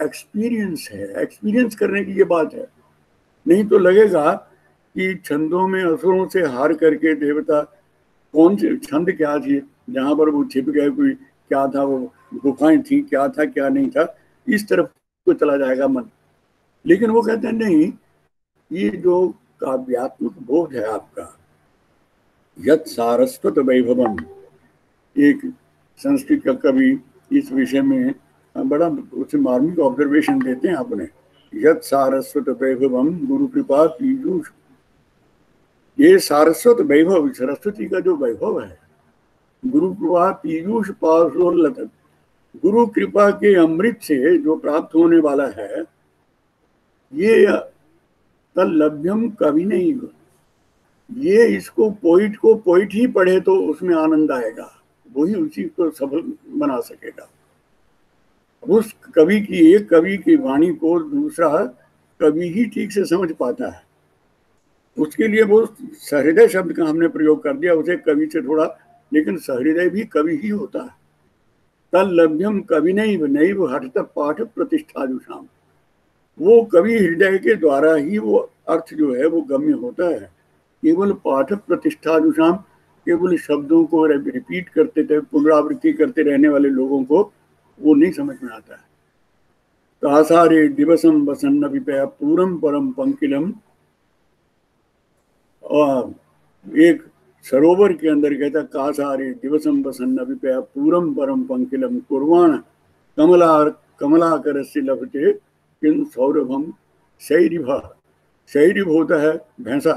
एक्सपीरियंस है, एक्सपीरियंस करने की ये बात है। नहीं तो लगेगा कि छंदों में असुरों से हार करके देवता कौन से छंद क्या थी जहाँ पर वो छिप गए, कोई क्या था, वो गुफाएं थी, क्या था क्या नहीं था, इस तरफ को चला जाएगा मन। लेकिन वो कहते हैं नहीं, ये जो काव्यात्मक बोध है आपका यत सारस्वत वैभवम, एक संस्कृत का कवि इस विषय में बड़ा उसे मार्मिक ऑब्जर्वेशन देते हैं आपने। यत सारस्वत वैभवम गुरु कृपा पीयूष, ये सारस्वत वैभव सरस्वती का जो वैभव है गुरु कृपा पीयूष पारोल्लतन, गुरु कृपा के अमृत से जो प्राप्त होने वाला है ये तल्लभ्यम कवि नहीं, ये इसको पोइट को पोइट ही पढ़े तो उसमें आनंद आएगा, वही उसी को सफल बना सकेगा। उस कवि की एक कवि की वाणी को दूसरा कवि ही ठीक से समझ पाता है। उसके लिए वो सहृदय शब्द का हमने प्रयोग कर दिया उसे कवि से थोड़ा, लेकिन सहृदय भी कवि ही होता है। तल्लभ्यम कविनैव नैव हठत पाठ प्रतिष्ठाजुषाम, वो कवि हृदय के द्वारा ही वो अर्थ जो है वो गम्य होता है। केवल पाठ प्रतिष्ठाजुषाम, केवल शब्दों को रिपीट करते थे पुनरावृत्ति करते रहने वाले लोगों को वो नहीं समझ में आता है। तासारे दिवसम वसन्न विपया पूरम परम पंकिलम, और एक सरोवर के अंदर कहता कासारे दिवसम बसन्न विपया पूरम परम पंकिलम कुर्वाण कमलाकर से लभते किन सौरभम शैरिभा, शैरिभ होता है भैंसा।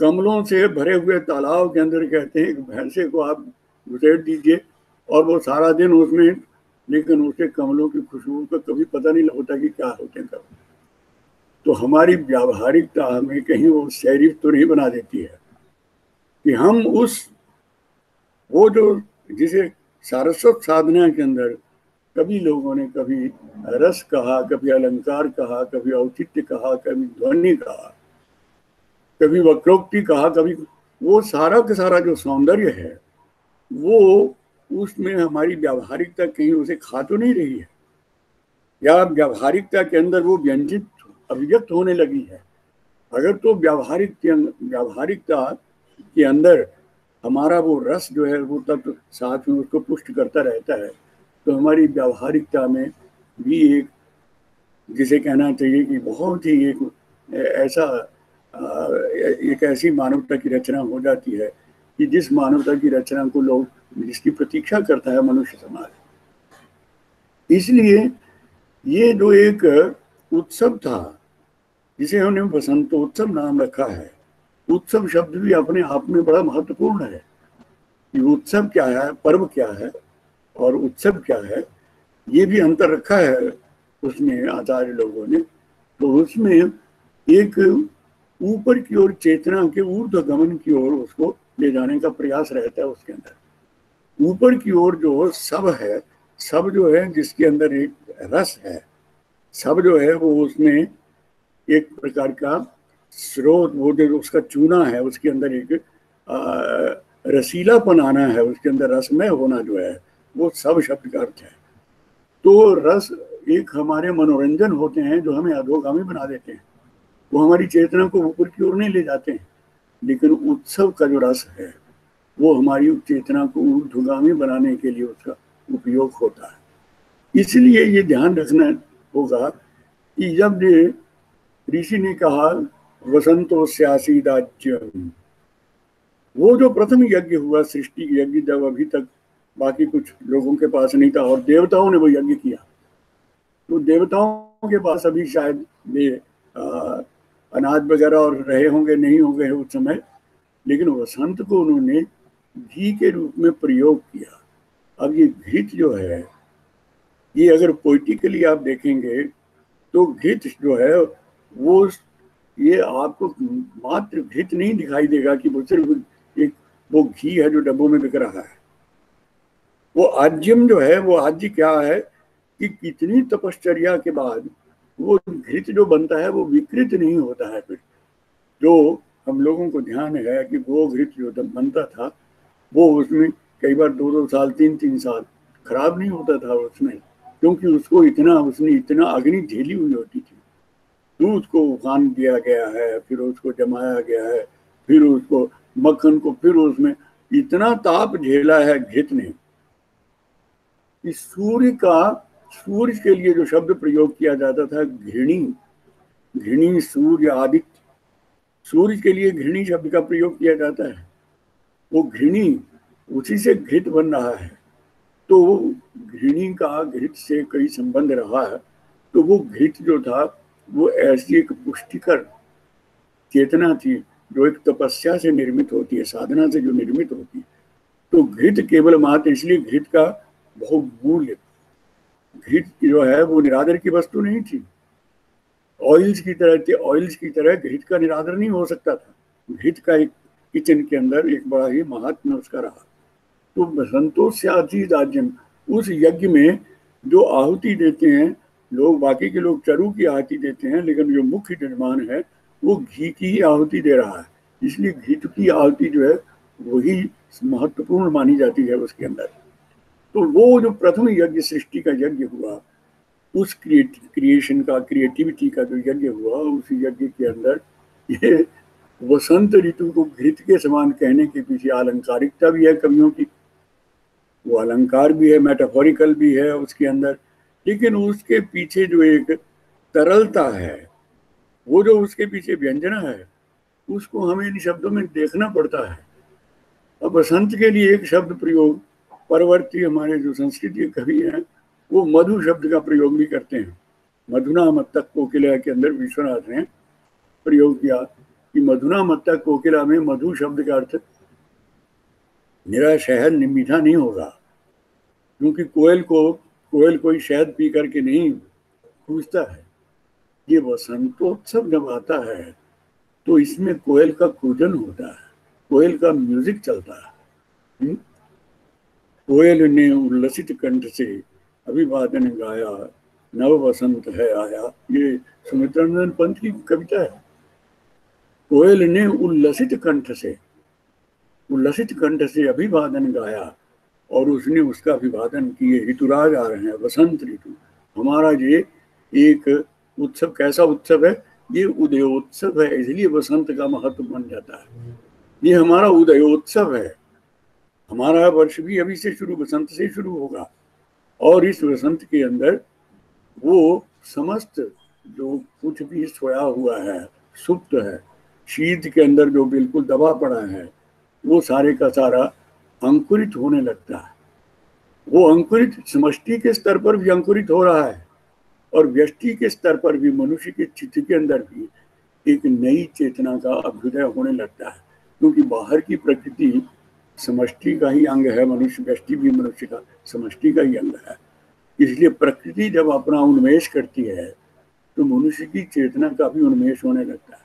कमलों से भरे हुए तालाब के अंदर कहते हैं भैंसे को आप घुसेड़ दीजिए और वो सारा दिन उसमें, लेकिन उसके कमलों की खुशबू का कभी पता नहीं होता कि क्या होते हैं कभी। तो हमारी व्यावहारिकता हमें कहीं वो शरीफ तो नहीं बना देती है कि हम उस वो जो जिसे सारस्वत साधना के अंदर कभी लोगों ने कभी रस कहा, कभी अलंकार कहा, कभी औचित्य कहा, कभी ध्वनि कहा, कभी वक्रोक्ति कहा, कभी वो सारा का सारा जो सौंदर्य है वो उसमें हमारी व्यावहारिकता कहीं उसे खा तो नहीं रही है, या व्यावहारिकता के अंदर वो व्यंजित अभिव्यक्त होने लगी है। अगर तो व्यावहारिकता के अंदर हमारा वो रस जो है वो तत्व तो साथ में उसको पुष्ट करता रहता है, तो हमारी व्यावहारिकता में भी एक जिसे कहना चाहिए कि बहुत ही एक ऐसा एक ऐसी मानवता की रचना हो जाती है कि जिस मानवता की रचना को लोग जिसकी प्रतीक्षा करता है मनुष्य समाज। इसलिए ये जो एक उत्सव था जिसे हमने बसंतोत्सव नाम रखा है, उत्सव शब्द भी अपने आप में बड़ा महत्वपूर्ण है कि उत्सव क्या है, पर्व क्या है और उत्सव क्या है, ये भी अंतर रखा है उसमें आचार्य लोगों ने। तो उसमें एक ऊपर की ओर चेतना के ऊर्ध्वगमन की ओर उसको ले जाने का प्रयास रहता है। उसके अंदर ऊपर की ओर जो सब है, सब जो है जिसके अंदर एक रस है, सब जो है वो उसमें एक प्रकार का स्रोत, वो जो उसका चूना है उसके अंदर एक रसीलापन आना है, उसके अंदर रसमय होना जो है वो सब शब्द का अर्थ है। तो रस एक हमारे मनोरंजन होते हैं जो हमें अधोगामी बना देते हैं, वो हमारी चेतना को ऊपर की ओर नहीं ले जाते हैं, लेकिन उत्सव का जो रस है वो हमारी चेतना को ऊर्ध्वगामी बनाने के लिए उसका उपयोग होता है। इसलिए ये ध्यान रखना होगा कि जब ऋषि ने कहा वसंतोस्यासी राज्यम, वो जो प्रथम यज्ञ हुआ सृष्टि यज्ञ, जब अभी तक बाकी कुछ लोगों के पास नहीं था और देवताओं ने वो यज्ञ किया, तो देवताओं के पास अभी शायद ये अनाज वगैरह और रहे होंगे नहीं होंगे उस समय, लेकिन वसंत को उन्होंने घी के रूप में प्रयोग किया। अब ये घृत जो है ये अगर पोइटिकली आप देखेंगे तो घृत जो है वो ये आपको मात्र घृत नहीं दिखाई देगा कि वो सिर्फ एक वो घी है जो डब्बों में बिक रहा है। वो आज्यम जो है वो आज क्या है कि कितनी तपश्चर्या के बाद वो घृत जो बनता है वो विकृत नहीं होता है। फिर जो हम लोगों को ध्यान है कि वो घृत जो बनता था वो उसमें कई बार 2-2 साल 3-3 साल खराब नहीं होता था उसमें, क्योंकि उसको उसने इतना अग्नि झेली हुई होती थी। दूध को उखान दिया गया है, फिर उसको जमाया गया है, फिर उसको मक्खन को, फिर उसमें इतना ताप झेला है घृत ने। इस सूर्य के लिए जो शब्द प्रयोग किया जाता था घृणी, घृणी सूर्य आदित्य, सूर्य के लिए घृणी शब्द का प्रयोग किया जाता है। वो घृणी, उसी से घृत बन रहा है, तो घृणी का घृत से कई संबंध रहा है। तो वो घृत जो था वो ऐसी एक पुष्टिकर चेतना थी जो एक तपस्या से निर्मित होती है, साधना से जो निर्मित होती है। तो घृत केवल मात्र, इसलिए घृत का बहुत मूल्य, घृत जो है वो निरादर की वस्तु नहीं थी। ऑयल्स की तरह घृत का निरादर नहीं हो सकता था। घृत का एक किचन के अंदर एक बड़ा ही महात्मा उसका रहा। तो बसंतोस्यासी राज्यम, उस यज्ञ में जो आहुति देते हैं लोग, बाकी के लोग चरु की आहुति देते हैं, लेकिन जो मुख्य निर्माण है वो घी की ही आहुति दे रहा है। इसलिए घृत की आहुति जो है वही महत्वपूर्ण मानी जाती है उसके अंदर। तो वो जो प्रथम यज्ञ सृष्टि का यज्ञ हुआ, उस क्रिएशन का, क्रिएटिविटी का जो यज्ञ हुआ, उस यज्ञ के अंदर ये वसंत ऋतु को घृत के समान कहने के पीछे आलंकारिकता भी है कवियों की, वो अलंकार भी है, मेटाफोरिकल भी है उसके अंदर, लेकिन उसके पीछे जो एक तरलता है, वो जो उसके पीछे व्यंजना है, उसको हमें इन शब्दों में देखना पड़ता है। अब वसंत के लिए एक शब्द प्रयोग परवर्ती हमारे जो संस्कृत के कवि हैं वो मधु शब्द का प्रयोग भी करते हैं। मधुना मत्तक कोकिला के अंदर विश्वनाथ ने प्रयोग किया कि मधुना मत्तक कोकिला में मधु शब्द का अर्थ निरा शहद मीठा नहीं होगा, क्योंकि कोयल कोई शहद पी करके नहीं पूछता है। ये वसंतोत्सव जब आता है तो इसमें कोयल का कूजन होता है, कोयल का म्यूजिक चलता है, कोयल ने उल्लसित कंठ से अभिवादन गाया, नव वसंत है आया। ये सुमित्रानंदन पंत की कविता है। कोयल ने उल्लसित कंठ से अभिवादन गाया और उसने उसका अभिवादन किए। ऋतुराज आ रहे हैं, वसंत ऋतु। हमारा ये एक उत्सव, कैसा उत्सव है? ये उदयोत्सव है, इसलिए वसंत का महत्व बन जाता है। ये हमारा उदयोत्सव है, हमारा वर्ष भी अभी से शुरू, वसंत से शुरू होगा। और इस वसंत के अंदर वो समस्त जो कुछ भी सोया हुआ है, सुप्त है, शीत के अंदर जो बिल्कुल दबा पड़ा है, वो सारे का सारा अंकुरित होने लगता है। वो अंकुरित समष्टि के स्तर पर भी अंकुरित हो रहा है और व्यष्टि के स्तर पर भी, मनुष्य के चित्त के अंदर भी एक नई चेतना का अभ्युदय होने लगता है। क्योंकि बाहर की प्रकृति समष्टि का ही अंग है, मनुष्य व्यष्टि भी मनुष्य का समष्टि का ही अंग है। इसलिए प्रकृति जब अपना उन्मेष करती है तो मनुष्य की चेतना का भी उन्मेष होने लगता है।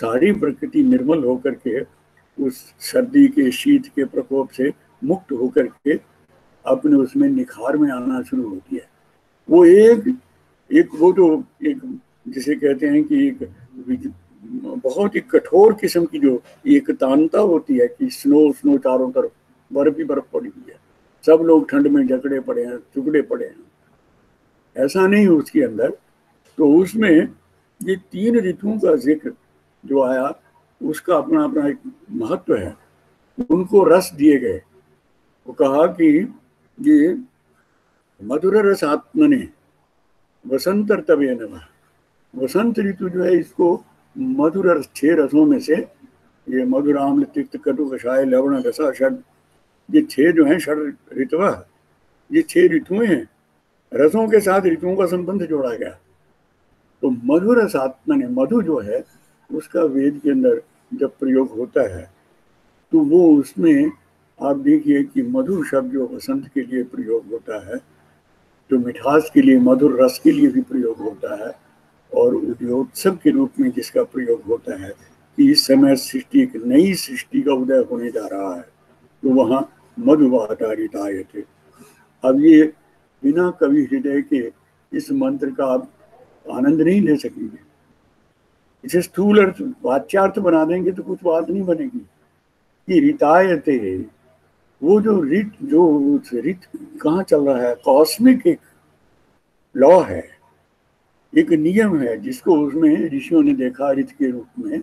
सारी प्रकृति निर्मल होकर के, उस सर्दी के शीत के प्रकोप से मुक्त होकर के अपने उसमें निखार में आना शुरू होती है। वो एक जिसे कहते हैं कि एक बहुत ही कठोर किस्म की जो एकतानता होती है कि स्नो चारों तरफ, बर्फ ही बर्फ पड़ी हुई है, सब लोग ठंड में जकड़े पड़े हैं, चुकड़े पड़े हैं, ऐसा नहीं उसके अंदर। तो उसमें ये तीन ऋतुओं का जिक्र जो आया, उसका अपना अपना एक महत्व है। उनको रस दिए गए। वो कहा कि ये मधुर रस आत्मने वसंत तवे नवा, वसंत ऋतु जो है इसको मधुर रस, 6 रसों में से ये मधुर, आम्ल, तिक्त, कटु, कषाय, लवण, रसा, षड, ये 6 जो हैं, षड ऋतवा, ये 6 ऋतुएं हैं। रसों के साथ ऋतुओं का संबंध जोड़ा गया। तो मधुर रस आत्मने, मधु जो है उसका वेद के अंदर जब प्रयोग होता है तो वो उसमें आप देखिए कि मधु शब्द जो वसंत के लिए प्रयोग होता है, जो मिठास के लिए, मधुर रस के लिए भी प्रयोग होता है, और उदयोत्सव के रूप में जिसका प्रयोग होता है कि इस समय सृष्टि, एक नई सृष्टि का उदय होने जा रहा है, तो वहाँ मधुवातारिताय थे। अब ये बिना कवि हृदय के इस मंत्र का आप आनंद नहीं ले सकेंगे। इसे स्थूल अर्थ, वाच्यार्थ बना देंगे तो कुछ बात नहीं बनेगी। कि रितायते, वो जो रित, कहाँ चल रहा है, कॉस्मिक एक लॉ है, एक नियम है, जिसको उसमें ऋषियों ने देखा रित के रूप में।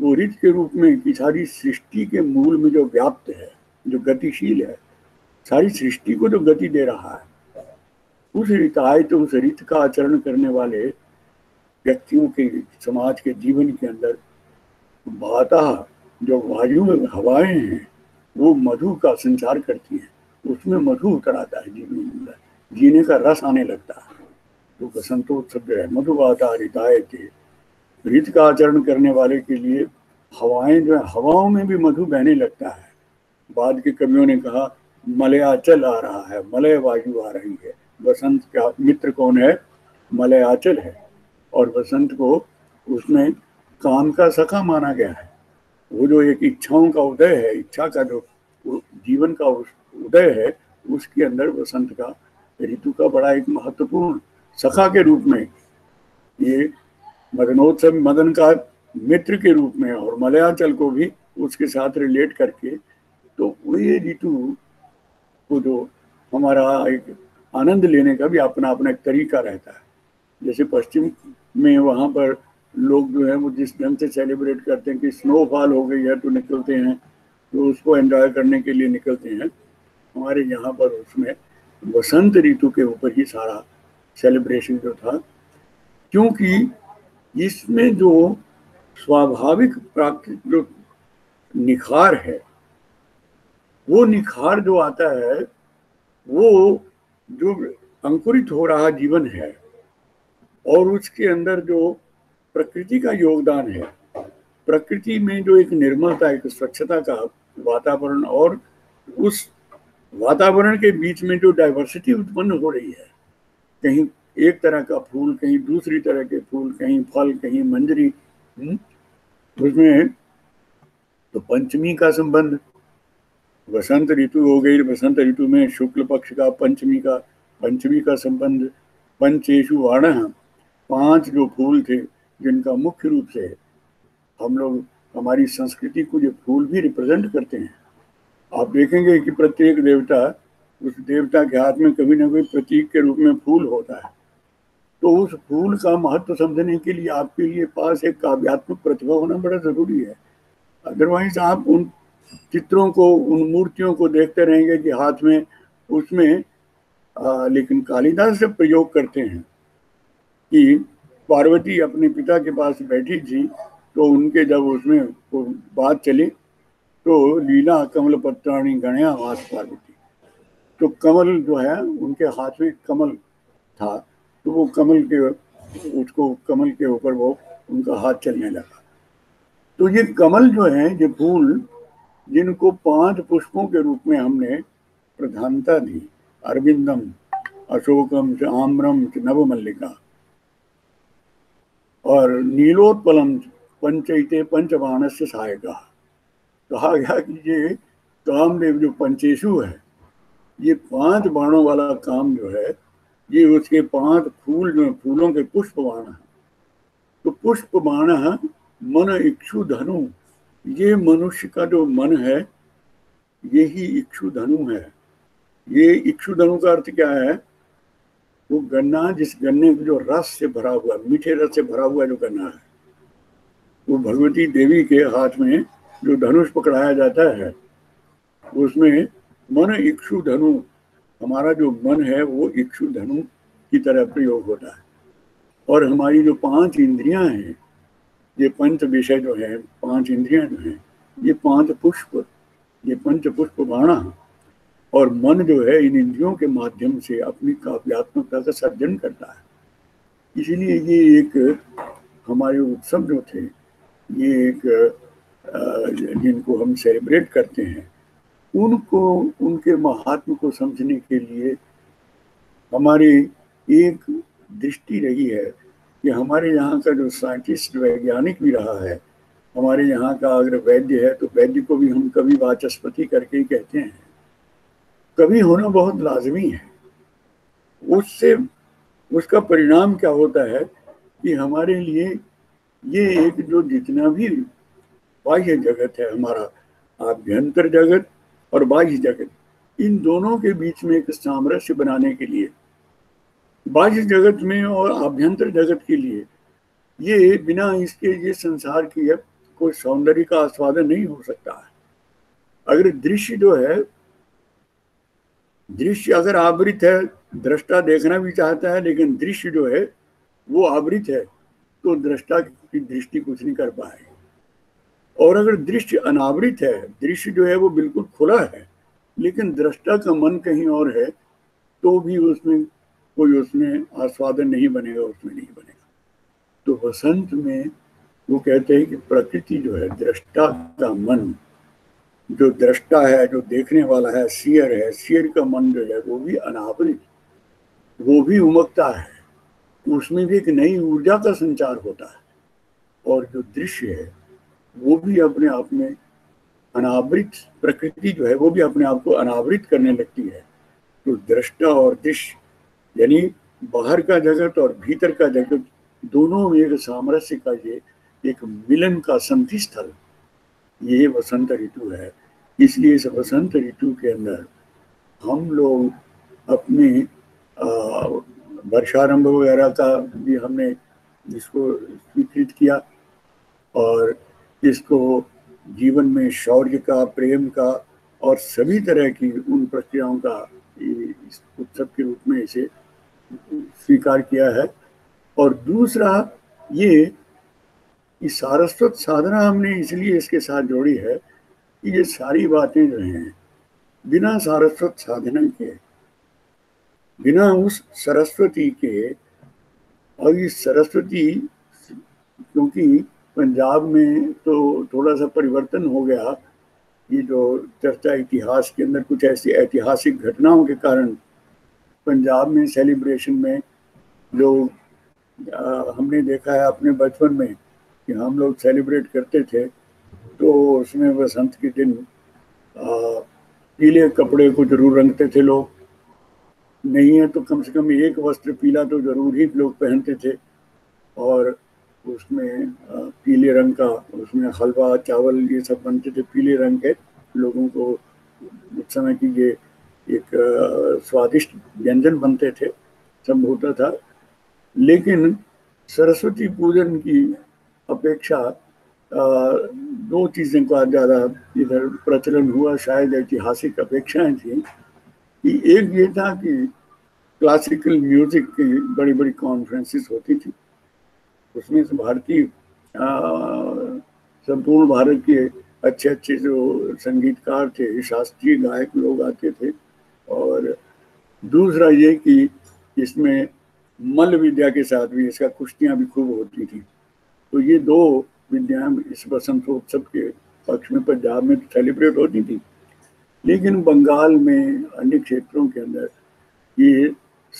वो रित के रूप में कि सारी सृष्टि के मूल में जो व्याप्त है, जो गतिशील है, सारी सृष्टि को जो गति दे रहा है, उस रिताय, तो उस रित का आचरण करने वाले व्यक्तियों के, समाज के जीवन के अंदर वाता, जो वायु, हवाएं हैं, वो मधु का संचार करती है, उसमें मधु उतर आता है, जीवन के अंदर जीने का रस आने लगता है। तो वसंतोत्सव है मधुवाता रिताए थे, ऋत का आचरण करने वाले के लिए हवाएं जो है, हवाओं में भी मधु बहने लगता है। बाद के कवियों ने कहा मलयाचल आ रहा है, मलय वायु आ रही है। वसंत का मित्र कौन है? मलयाचल है। और वसंत को उसमें काम का सखा माना गया है। वो जो एक इच्छाओं का उदय है, इच्छा का जो जीवन का उदय है, उसके अंदर वसंत का, ऋतु का बड़ा एक महत्वपूर्ण सखा के रूप में, ये मदनोत्सव, मदन का मित्र के रूप में, और मलयाचल को भी उसके साथ रिलेट करके, तो ये ऋतु को जो हमारा एक आनंद लेने का भी अपना अपना एक तरीका रहता है। जैसे पश्चिम में वहाँ पर लोग जो है वो जिस ढंग से सेलिब्रेट करते हैं कि स्नोफॉल हो गई है तो निकलते हैं, तो उसको एंजॉय करने के लिए निकलते हैं। हमारे यहाँ पर उसमें वसंत ऋतु के ऊपर ही सारा सेलिब्रेशन जो था, क्योंकि इसमें जो स्वाभाविक प्राकृतिक जो निखार है, वो निखार जो आता है, वो जो अंकुरित हो रहा जीवन है और उसके अंदर जो प्रकृति का योगदान है, प्रकृति में जो एक निर्मलता, एक स्वच्छता का वातावरण, और उस वातावरण के बीच में जो डाइवर्सिटी उत्पन्न हो रही है, कहीं एक तरह का फूल, कहीं दूसरी तरह के फूल, कहीं फल, कहीं मंजरी, उसमें तो पंचमी का संबंध, वसंत ऋतु हो गई। वसंत ऋतु में शुक्ल पक्ष का पंचमी का संबंध पंचेशु वाणः, पांच जो फूल थे जिनका मुख्य रूप से हम लोग हमारी संस्कृति को जो फूल भी रिप्रेजेंट करते हैं। आप देखेंगे कि प्रत्येक देवता, उस देवता के हाथ में कभी ना कभी प्रतीक के रूप में फूल होता है। तो उस फूल का महत्व समझने के लिए आपके लिए पास एक काव्यात्मक प्रतिभा होना बड़ा ज़रूरी है। अदरवाइज आप उन चित्रों को, उन मूर्तियों को देखते रहेंगे कि हाथ में उसमें लेकिन कालिदास से प्रयोग करते हैं कि पार्वती अपने पिता के पास बैठी थी, तो उनके जब उसमें बात चली तो लीला कमल पत्राणी गणया वास पार्वती, तो कमल जो है उनके हाथ में कमल था, तो वो कमल के ऊपर वो उनका हाथ चलने लगा। तो ये कमल जो है, ये फूल जिनको पांच पुष्पों के रूप में हमने प्रधानता दी, अरविंदम अशोकम च आम्रम च नवमल्लिका और नीलोत्पलम पंचयते पंचबाणस्य सहायका, कहा गया कि ये कामदेव जो पंचेशु है, ये पांच बाणों वाला काम जो है, ये उसके पांच फूल जो फूलों के पुष्प बाण है। तो पुष्प बाण मन इक्षु धनु, ये मनुष्य का जो मन है यही इक्षु धनु है। ये इक्षु धनु का अर्थ क्या है? वो गन्ना, जिस गन्ने को जो रस से भरा हुआ, मीठे रस से भरा हुआ जो गन्ना है, वो भगवती देवी के हाथ में जो धनुष पकड़ाया जाता है, उसमें मन इक्षु धनु, हमारा जो मन है वो इक्षु धनु की तरह प्रयोग होता है। और हमारी जो पांच इंद्रियां हैं, ये पंच विषय जो है, पांच इंद्रियां जो हैं, ये पांच पुष्प, ये पंच पुष्प बाणा और मन जो है, इन इंद्रियों के माध्यम से अपनी काव्यात्मकता का सर्जन करता है। इसलिए ये एक हमारे उत्सव जो थे, ये एक जिनको हम सेलिब्रेट करते हैं, उनको, उनके महात्म को समझने के लिए हमारी एक दृष्टि रही है कि हमारे यहाँ का जो साइंटिस्ट वैज्ञानिक भी रहा है, हमारे यहाँ का अगर वैद्य है तो वैद्य को भी हम कभी वाचस्पति करके ही कहते हैं। कवि होना बहुत लाजमी है। उससे उसका परिणाम क्या होता है कि हमारे लिए ये एक जो जितना भी बाह्य जगत है हमारा, आभ्यंतर जगत और बाह्य जगत, इन दोनों के बीच में एक सामरस्य बनाने के लिए, बाह्य जगत में और आभ्यंतर जगत के लिए, ये बिना इसके ये संसार की कोई सौंदर्य का आस्वादन नहीं हो सकता है। अगर दृश्य जो है, दृश्य अगर आवृत है, दृष्टा देखना भी चाहता है लेकिन दृश्य जो है वो आवृत है, तो दृष्टा की दृष्टि कुछ नहीं कर पाएगी। और अगर दृश्य अनावृत है, दृश्य जो है वो बिल्कुल खुला है लेकिन दृष्टा का मन कहीं और है, तो भी उसमें कोई, उसमें आस्वादन नहीं बनेगा, उसमें नहीं बनेगा। तो वसंत में वो कहते हैं कि प्रकृति जो है, दृष्टा का मन, जो दृष्टा है, जो देखने वाला है, सियर है, सियर का मन जो है वो भी अनावृत, वो भी उमकता है, उसमें भी एक नई ऊर्जा का संचार होता है। और जो दृश्य है वो भी अपने आप में अनावृत, प्रकृति जो है वो भी अपने आप को अनावृत करने लगती है। तो दृष्टा और दृश्य, यानी बाहर का जगत और भीतर का जगत, दोनों में एक सामरस्य का, ये एक मिलन का संधि स्थल ये वसंत ऋतु है। इसलिए इस वसंत ऋतु के अंदर हम लोग अपने वर्षारंभ वगैरह का भी हमने इसको स्वीकृत किया और इसको जीवन में शौर्य का, प्रेम का और सभी तरह की उन प्रक्रियाओं का इस उत्सव के रूप में इसे स्वीकार किया है। और दूसरा ये सारस्वत साधना हमने इसलिए इसके साथ जोड़ी है कि ये सारी बातें जो हैं, बिना सारस्वत साधना के, बिना उस सरस्वती के, और ये सरस्वती क्योंकि पंजाब में तो थोड़ा सा परिवर्तन हो गया, ये जो चर्चा इतिहास के अंदर कुछ ऐसी ऐतिहासिक घटनाओं के कारण पंजाब में सेलिब्रेशन में लोग, हमने देखा है अपने बचपन में कि हम लोग सेलिब्रेट करते थे, तो उसमें वसंत के दिन पीले कपड़े को जरूर रंगते थे लोग, नहीं है तो कम से कम एक वस्त्र पीला तो जरूर ही लोग पहनते थे। और उसमें पीले रंग का उसमें हलवा चावल ये सब बनते थे, पीले रंग के लोगों को उस समय की ये एक स्वादिष्ट व्यंजन बनते थे, सब होता था। लेकिन सरस्वती पूजन की अपेक्षा दो चीज़ें का ज़्यादा इधर प्रचलन हुआ, शायद ऐतिहासिक अपेक्षाएं थी कि एक ये था कि क्लासिकल म्यूजिक की बड़ी बड़ी कॉन्फ्रेंसेस होती थी, उसमें भारतीय संपूर्ण भारत के अच्छे अच्छे जो संगीतकार थे, शास्त्रीय गायक लोग आते थे। और दूसरा ये कि इसमें मल्ल विद्या के साथ भी इसका कुश्तियाँ भी खूब होती थी। तो ये दो विद्याएं इस बसंतोत्सव के पक्ष में पंजाब में सेलिब्रेट होती थी। लेकिन बंगाल में अन्य क्षेत्रों के अंदर ये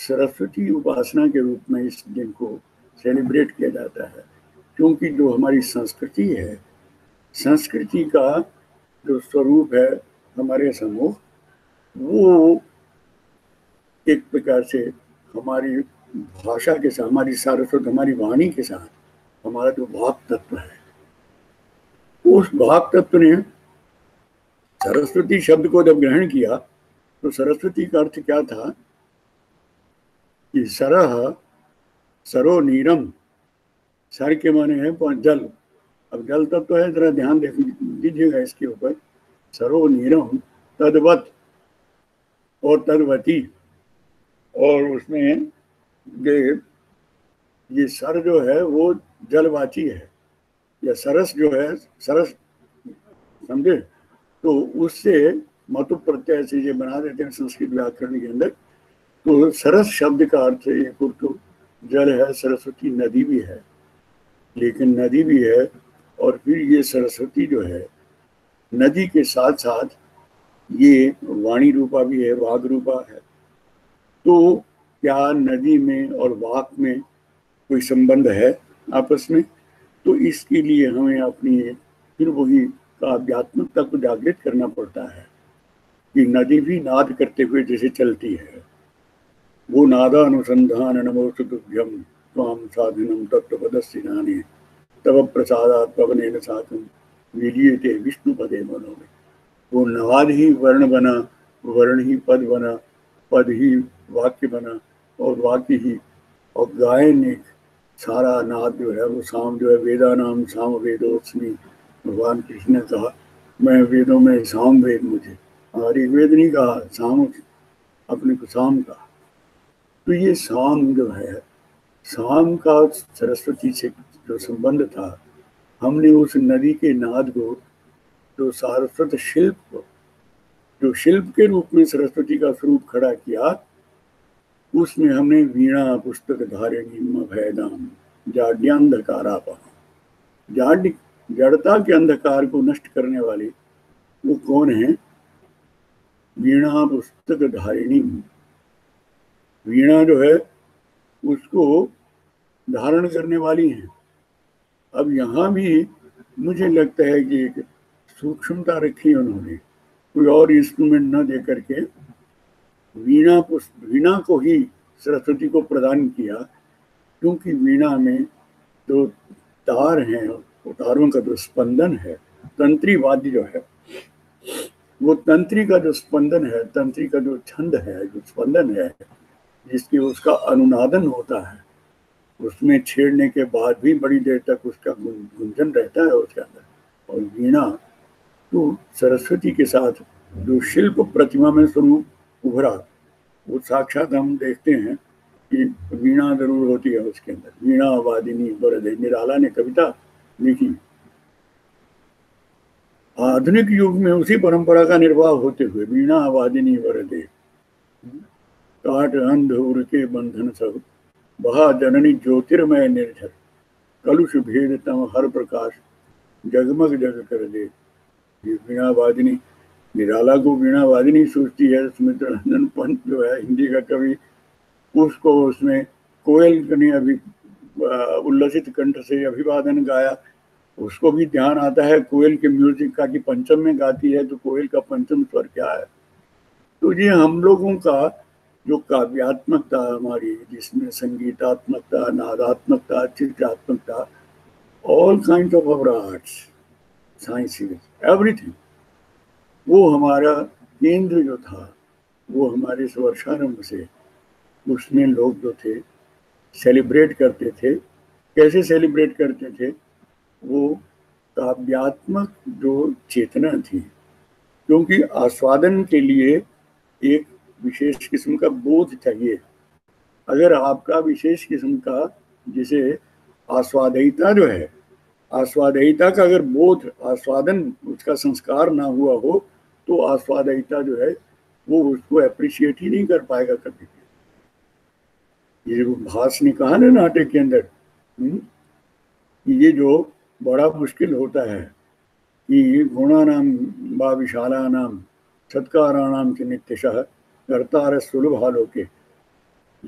सरस्वती उपासना के रूप में इस दिन को सेलिब्रेट किया जाता है, क्योंकि जो हमारी संस्कृति है, संस्कृति का जो स्वरूप है हमारे समूह, वो एक प्रकार से हमारी भाषा के साथ, हमारी सारस्वत, हमारी वाणी के साथ हमारा जो भाव तत्व है, उस भाव तत्व ने सरस्वती शब्द को जब ग्रहण किया तो सरस्वती का अर्थ क्या था कि सरह सरो नीरम, सर के माने है जल। अब जल तत्व तो है, जरा ध्यान देख दीजिएगा इसके ऊपर, सरो नीरम तदवत और तदवती। और उसमें ये सर जो है वो जलवाची है, या सरस जो है, सरस समझे, तो उससे मतु प्रत्यय से ये बना देते हैं संस्कृत व्याकरण के अंदर। तो सरस शब्द का अर्थ है, एक उर्दू जल है, सरस्वती नदी भी है, लेकिन नदी भी है और फिर ये सरस्वती जो है नदी के साथ साथ ये वाणी रूपा भी है, वाग रूपा है। तो क्या नदी में और वाक में कोई संबंध है आपस में? तो इसके लिए हमें अपनी फिर वही आध्यात्मिकता को जागृत करना पड़ता है कि नदी भी नाद करते हुए जैसे चलती है, वो नादा अनुसंधान नमोस्तुभ्यम त्वाम साधनम तत्वपदस्थिनानि तव प्रसादात् पवनेन साकं विलीयते विष्णुपदे मनोमे। वो नाद ही वर्ण बना, वर्ण ही पद बना, पद ही वाक्य बना और वाक्य ही और गायन, एक सारा नाद जो है वो साम जो है, वेदा नाम साम वेदोस्मि। भगवान कृष्ण ने कहा मैं वेदों में साम वेद, मुझे हमारी वेद नहीं कहा, साम अपने को साम कहा। तो ये शाम जो है, शाम का सरस्वती से जो संबंध था, हमने उस नदी के नाद को, जो सारस्वत शिल्प को, जो शिल्प के रूप में सरस्वती का स्वरूप खड़ा किया, उसमें हमने वीणा पुस्तक धारिणी मभयदाम जाड्यांधकारा पाम। जाड जड़ता के अंधकार को नष्ट करने वाली वो कौन है? वीणा पुस्तक धारिणी। वीणा जो है उसको धारण करने वाली है। अब यहाँ भी मुझे लगता है कि एक सूक्ष्मता रखी उन्होंने, कोई और इंस्ट्रूमेंट न दे करके वीणा को ही सरस्वती को प्रदान किया, क्योंकि वीणा में जो तार हैं, तारों का जो स्पंदन है, तंत्री वाद्य जो है, वो तंत्री का जो स्पंदन है, तंत्री का जो छंद है, जो स्पंदन है जिसकी उसका अनुनादन होता है, उसमें छेड़ने के बाद भी बड़ी देर तक उसका गुंजन रहता है उसके अंदर। और वीणा तो सरस्वती के साथ जो शिल्प प्रतिमा में स्वरूप उभरा, वो साक्षात हम देखते हैं कि वीणा जरूर होती है उसके अंदर। वीणा वादिनी वरदे, निराला ने कविता लिखी। आधुनिक युग में उसी परंपरा का निर्वाह होते हुए वीणा वादिनी वरदे काट अंधोर के बंधन सब बहा जननी ज्योतिर्मय निर्झर कलुष भेद तम हर प्रकाश जगमग जग कर दे। ये वीणा वादिनी, निराला को वीणा वादिनी सोचती है। सुमित्रानंदन पंत जो है हिंदी का कवि, उसको उसमें कोयल ने अभी उल्लसित कंठ से अभिवादन गाया, उसको भी ध्यान आता है कोयल के म्यूजिक का कि पंचम में गाती है, तो कोयल का पंचम स्वर क्या है, तो ये हम लोगों का जो काव्यात्मकता हमारी, जिसमें संगीतात्मकता, नादात्मकता, चित्रात्मकता, all kind of our arts, sciences, everything, वो हमारा केंद्र जो था वो हमारे वर्षारंभ से उसमें लोग जो थे सेलिब्रेट करते थे। कैसे सेलिब्रेट करते थे? वो काव्यात्मक जो चेतना थी, क्योंकि आस्वादन के लिए एक विशेष किस्म का बोध चाहिए। अगर आपका विशेष किस्म का, जिसे आस्वादयिता जो है, आस्वादयिता का अगर बोध, आस्वादन उसका संस्कार ना हुआ हो तो आस्वादयिता जो है वो उसको एप्रिशिएट ही नहीं कर पाएगा कभी। ये जो भास ने कहा ना नाटक के अंदर, ये जो बड़ा मुश्किल होता है कि गुणानाम बा विशालानाम सत्काराणाम के नित्यशः करतार सुलभ हालों के,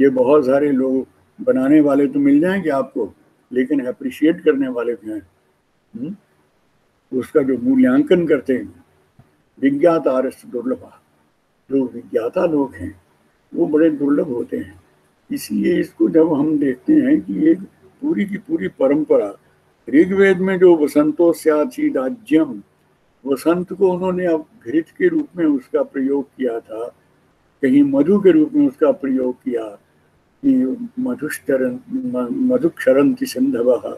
ये बहुत सारे लोग बनाने वाले तो मिल जाएंगे आपको, लेकिन अप्रिशिएट करने वाले भी हैं, उसका जो मूल्यांकन करते हैं, विज्ञाता रस्तु दुर्लभा, जो विज्ञाता लोग हैं वो बड़े दुर्लभ होते हैं। इसलिए इसको जब हम देखते हैं कि एक पूरी की पूरी परंपरा, ऋग्वेद में जो वसंतो स्याचि राज्यम, वसंत को उन्होंने अब घृत के रूप में उसका प्रयोग किया था, कहीं मधु के रूप में उसका प्रयोग किया कि मधुश्चरण मधुक्षरंति सिंधवः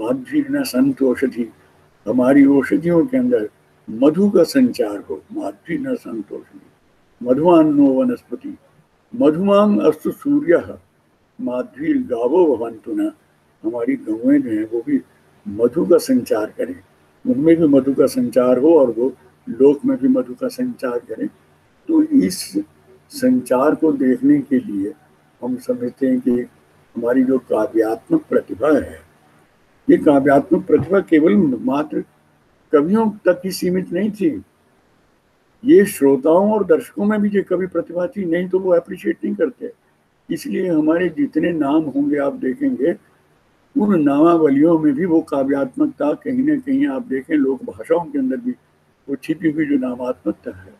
माधुरी न संत औषधि, हमारी औषधियों के अंदर मधु का संचार हो, माधुरी न संत औषधि, मधुवान नो वनस्पति मधुमांग अस्तु सूर्य माधुरी गावो भवंतु न, हमारी गवें जो हैं वो भी मधु का संचार करें, उनमें भी मधु का संचार हो और वो लोक में भी मधु का संचार करें। तो इस संचार को देखने के लिए हम समझते हैं कि हमारी जो काव्यात्मक प्रतिभा है, ये काव्यात्मक प्रतिभा केवल मात्र कवियों तक ही सीमित नहीं थी, ये श्रोताओं और दर्शकों में भी ये कवि प्रतिभा थी, नहीं तो वो अप्रिशिएट नहीं करते। इसलिए हमारे जितने नाम होंगे आप देखेंगे, उन नामावलियों में भी वो काव्यात्मकता कहीं ना कहीं आप देखें, लोक भाषाओं के अंदर भी वो छिपी हुई जो नामात्मकता है।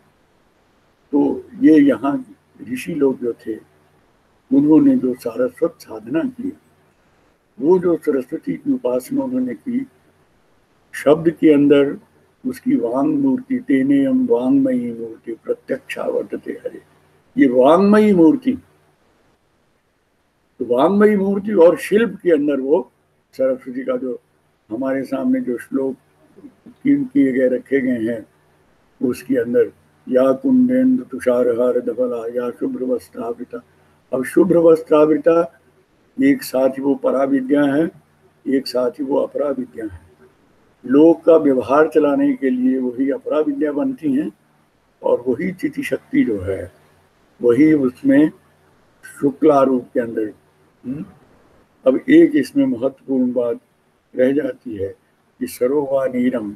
तो ये यहाँ ऋषि लोग जो थे उन्होंने जो सारस्वत साधना की, वो जो सरस्वती की उपासना उन्होंने की, शब्द के अंदर उसकी वांग मूर्ति, तेने हम वांगमयी मूर्ति प्रत्यक्षावर्तते हरे, ये वांगमयी मूर्ति, तो वांगमयी मूर्ति और शिल्प के अंदर वो सरस्वती का जो हमारे सामने जो श्लोक किए गए रखे गए हैं उसके अंदर, या कुंडेन्द्र तुषारहार धवला या शुभ्र वस्त्रावृता। अब शुभ्र वस्त्रावृता एक साथ ही वो परा विद्या है, एक साथ ही वो अपरा विद्या है। लोक का व्यवहार चलाने के लिए वही अपरा विद्या बनती हैं और वही चिति शक्ति जो है वही उसमें शुक्ला रूप के अंदर। अब एक इसमें महत्वपूर्ण बात रह जाती है कि सरोवा नीरम,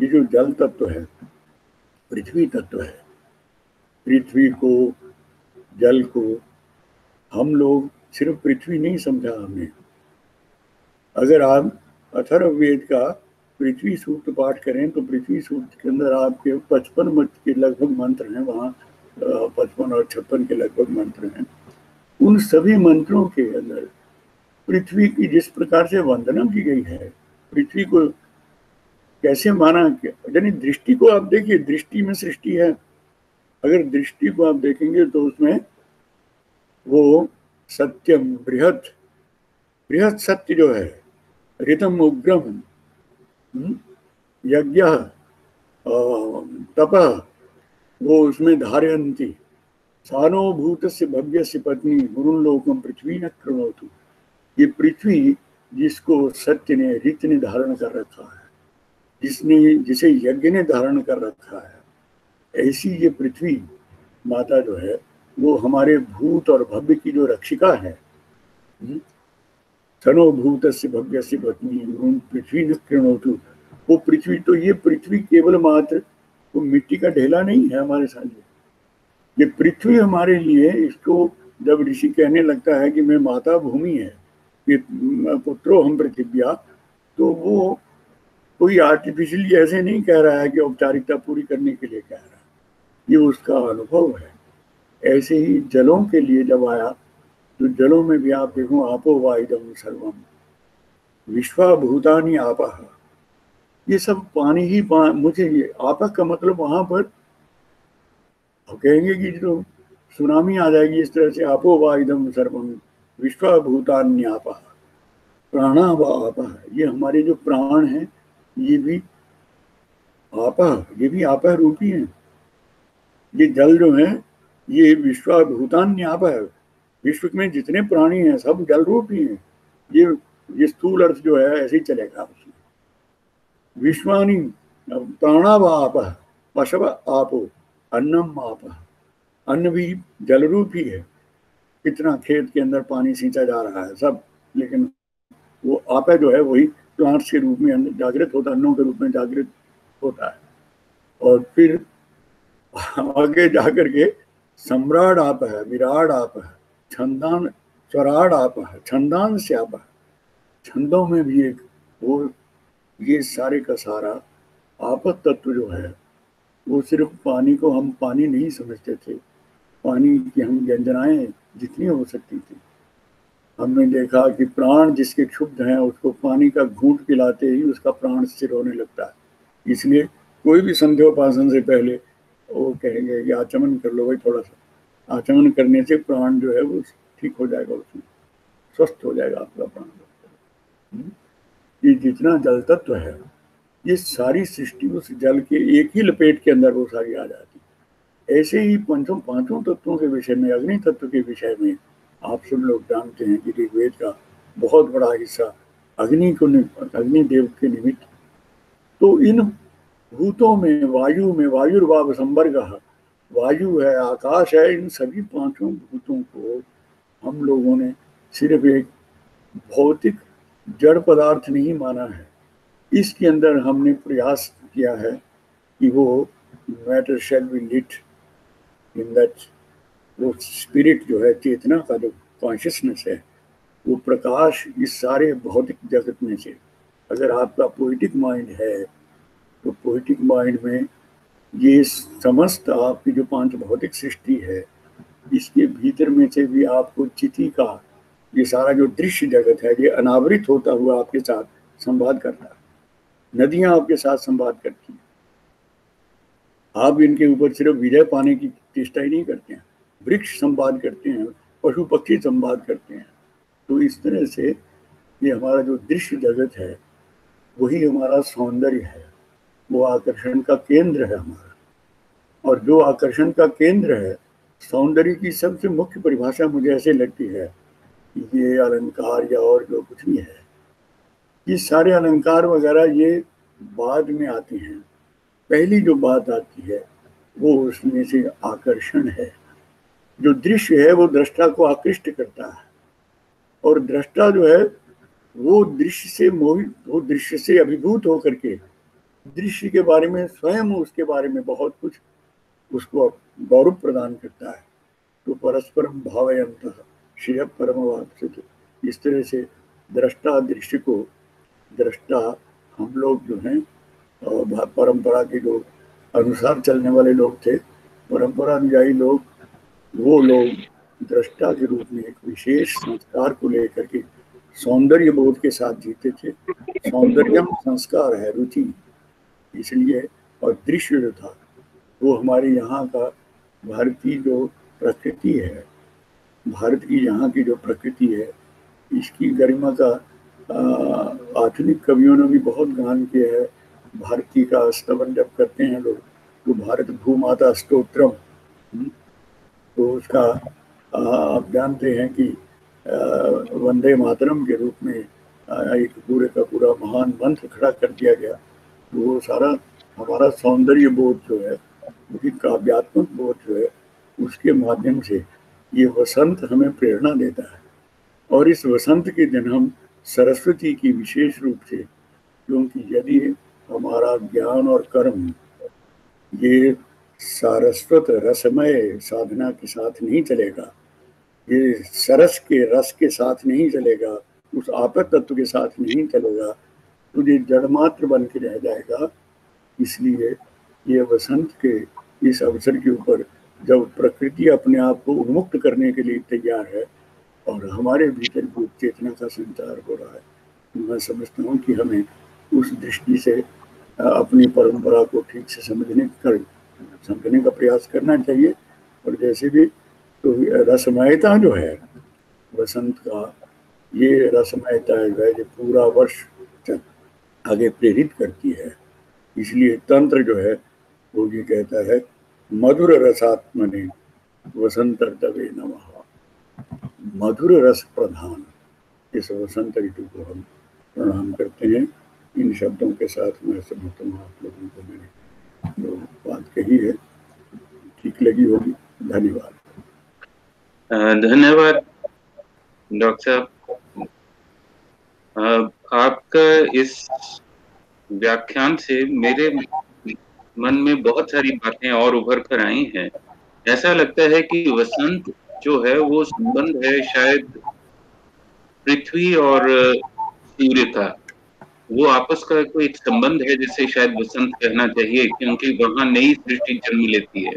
ये जो जल तत्व है, पृथ्वी तत्व है, पृथ्वी को, जल को हम लोग सिर्फ पृथ्वी नहीं समझा हमने। अगर आप अथर्ववेद का पृथ्वी सूक्त पाठ करें तो पृथ्वी सूक्त के अंदर आपके 55 के लगभग मंत्र हैं, वहाँ 55 और 56 के लगभग मंत्र हैं। उन सभी मंत्रों के अंदर पृथ्वी की जिस प्रकार से वंदना की गई है, पृथ्वी को कैसे माना, यानी दृष्टि को आप देखिए, दृष्टि में सृष्टि है। अगर दृष्टि को आप देखेंगे तो उसमें वो सत्यम बृहत, बृहत सत्य जो है, ऋतम उग्रम यज्ञ तप, वो उसमें धारयंती सानोभूत से भव्य से पत्नी गुरुलोकम पृथ्वी न कृणोतु, ये पृथ्वी जिसको सत्य ने, ऋत ने धारण कर रखा है, जिसने, जिसे यज्ञ ने धारण कर रखा है, ऐसी ये पृथ्वी माता जो है वो हमारे भूत और भव्य की जो रक्षिका है। सनोभूत से भव्य से पत्नी गुरुन पृथ्वी न कृणोतु, वो पृथ्वी, तो ये पृथ्वी केवल मात्र वो मिट्टी का ढेला नहीं है हमारे सामने, ये पृथ्वी हमारे लिए, इसको जब ऋषि कहने लगता है कि मैं माता भूमि है, ये पुत्रो हम पृथिव्या, तो वो कोई आर्टिफिशियली ऐसे नहीं कह रहा है कि औपचारिकता पूरी करने के लिए कह रहा है, ये उसका अनुभव है। ऐसे ही जलों के लिए जब आया तो जलों में भी आप देखो आपो वाइदम सर्वम विश्वा भूतानि आपा, ये सब पानी ही मुझे ये आपा का मतलब वहां पर कहेंगे कि जो सुनामी आ जाएगी इस तरह से आपो वाइदम सर्वम विश्वा भूतानि आपा प्राणा व आपा, ये हमारे जो प्राण हैं ये भी आपा रूपी हैं। ये जल जो है ये विश्वा भूतान्य आपा है, विश्व में जितने प्राणी हैं सब जल रूपी हैं। ये स्थूल अर्थ जो है ऐसे ही चलेगा उसमें। विश्वानी प्राणा व आपा पशव आपो अन्नम आपा, अन्न भी जल रूपी है। कितना खेत के अंदर पानी सींचा जा रहा है सब, लेकिन वो आपा जो है वही प्लांट्स के रूप में जागृत होता है, अन्नों के रूप में जागृत होता है। और फिर आगे जाकर के सम्राट आप है, विराट आप है, छंदान स्वराट आप है, छंदान से आप है, छंदों में भी एक वो, ये सारे का सारा आपत तत्व जो है वो सिर्फ पानी को हम पानी नहीं समझते थे, पानी की हम व्यंजनाएं जितनी हो सकती थी। हमने देखा कि प्राण जिसके क्षुब्ध हैं उसको पानी का घूंट पिलाते ही उसका प्राण स्थिर होने लगता है। इसलिए कोई भी संध्योपासन से पहले वो कहेंगे कि आचमन कर लो भाई, थोड़ा सा आचमन करने से प्राण जो है वो ठीक हो जाएगा, उसमें स्वस्थ हो जाएगा आपका प्राण। ये जितना जल तत्व है ये सारी सृष्टि उस जल के एक ही लपेट के अंदर वो सारी आ जाती है। ऐसे ही पांचों तत्वों के विषय में, अग्नि तत्व के विषय में आप सब लोग जानते हैं कि ऋग्वेद का बहुत बड़ा हिस्सा अग्नि देव के निमित्त। तो इन भूतों में, वायु में वायुर्वाव संवर्ग, वायु है, आकाश है, इन सभी पांचों भूतों को हम लोगों ने सिर्फ एक भौतिक जड़ पदार्थ नहीं माना है। इसके अंदर हमने प्रयास किया है कि वो matter shall be lit in that, वो स्पिरिट जो है, चेतना का जो कॉन्शियसनेस है, वो प्रकाश इस सारे भौतिक जगत में से। अगर आपका पोइटिक माइंड है तो पोइटिक माइंड में ये समस्त आपकी जो पांच भौतिक सृष्टि है इसके भीतर में से भी आपको चिति का ये सारा जो दृश्य जगत है ये अनावृत होता हुआ आपके साथ संवाद करता है। नदियाँ आपके साथ संवाद करती हैं, आप इनके ऊपर सिर्फ विजय पाने की चेष्टा ही नहीं करते हैं, वृक्ष संवाद करते हैं, पशु पक्षी संवाद करते हैं। तो इस तरह से ये हमारा जो दृश्य जगत है वही हमारा सौंदर्य है, वो आकर्षण का केंद्र है हमारा। और जो आकर्षण का केंद्र है, सौंदर्य की सबसे मुख्य परिभाषा मुझे ऐसे लगती है कि ये अलंकार या और जो कुछ भी है, ये सारे अलंकार वगैरह ये बाद में आते हैं, पहली जो बात आती है वो उसमें से आकर्षण है। जो दृश्य है वो दृष्टा को आकृष्ट करता है, और दृष्टा जो है वो दृश्य से मोहित, वो दृश्य से अभिभूत होकर के दृश्य के बारे में स्वयं, उसके बारे में बहुत कुछ उसको गौरव प्रदान करता है। तो परस्परम भावयंतः श्रियः परमवाप्स्यति, इस तरह से दृष्टा दृश्य को, दृष्टा हम लोग जो हैं परंपरा के जो अनुसार चलने वाले लोग थे, परंपरा अनुयायी लोग, वो लोग दृष्टा के रूप में एक विशेष संस्कार को लेकर के सौंदर्य बोध के साथ जीते थे। सौंदर्यम संस्कार है, रुचि, इसलिए। और दृश्य जो था वो हमारे यहाँ का, भारतीय जो प्रकृति है, भारत की यहाँ की जो प्रकृति है, इसकी गरिमा का आधुनिक कवियों ने भी बहुत गान किया है। भारती का स्तवन जब करते हैं लोग तो भारत भूमाता स्तोत्रम, तो उसका आप जानते हैं कि वंदे मातरम के रूप में एक पूरे का पूरा महान मंत्र खड़ा कर दिया गया। तो वो सारा हमारा सौंदर्य बोध जो है, उसकी काव्यात्मक बोध जो है, उसके माध्यम से ये वसंत हमें प्रेरणा देता है। और इस वसंत के दिन हम सरस्वती की विशेष रूप से, क्योंकि यदि हमारा ज्ञान और कर्म ये सारस्वत रसमय साधना के साथ नहीं चलेगा, ये सरस के रस के साथ नहीं चलेगा, उस आपत तत्व के साथ नहीं चलेगा, तो ये जड़मात्र बन के रह जाएगा। इसलिए ये वसंत के इस अवसर के ऊपर जब प्रकृति अपने आप को उन्मुक्त करने के लिए तैयार है और हमारे भीतर भूत चेतना का संचार हो रहा है, तो मैं समझता हूँ कि हमें उस दृष्टि से अपनी परंपरा को ठीक से समझने का प्रयास करना चाहिए। और जैसे भी तो रसमयता जो है वसंत का, ये रसमयता है जो पूरा वर्ष आगे प्रेरित करती है। इसलिए तंत्र जो है वो ये कहता है, मधुर रसात्मने वसंत ऋतवे नमः। मधुर रस प्रधान इस वसंत ऋतु को हम प्रणाम करते हैं। इन शब्दों के साथ मैं समझता हूँ आप लोगों को मैंने जो बात कही है ठीक लगी होगी। धन्यवाद। धन्यवाद डॉक्टर साहब, आपका इस व्याख्यान से मेरे मन में बहुत सारी बातें और उभर कर आई हैं। ऐसा लगता है कि वसंत जो है वो संबंध है शायद पृथ्वी और सूर्य का, वो आपस का कोई एक संबंध है जिसे शायद वसंत कहना चाहिए, क्योंकि वहां नई सृष्टि जन्म लेती है।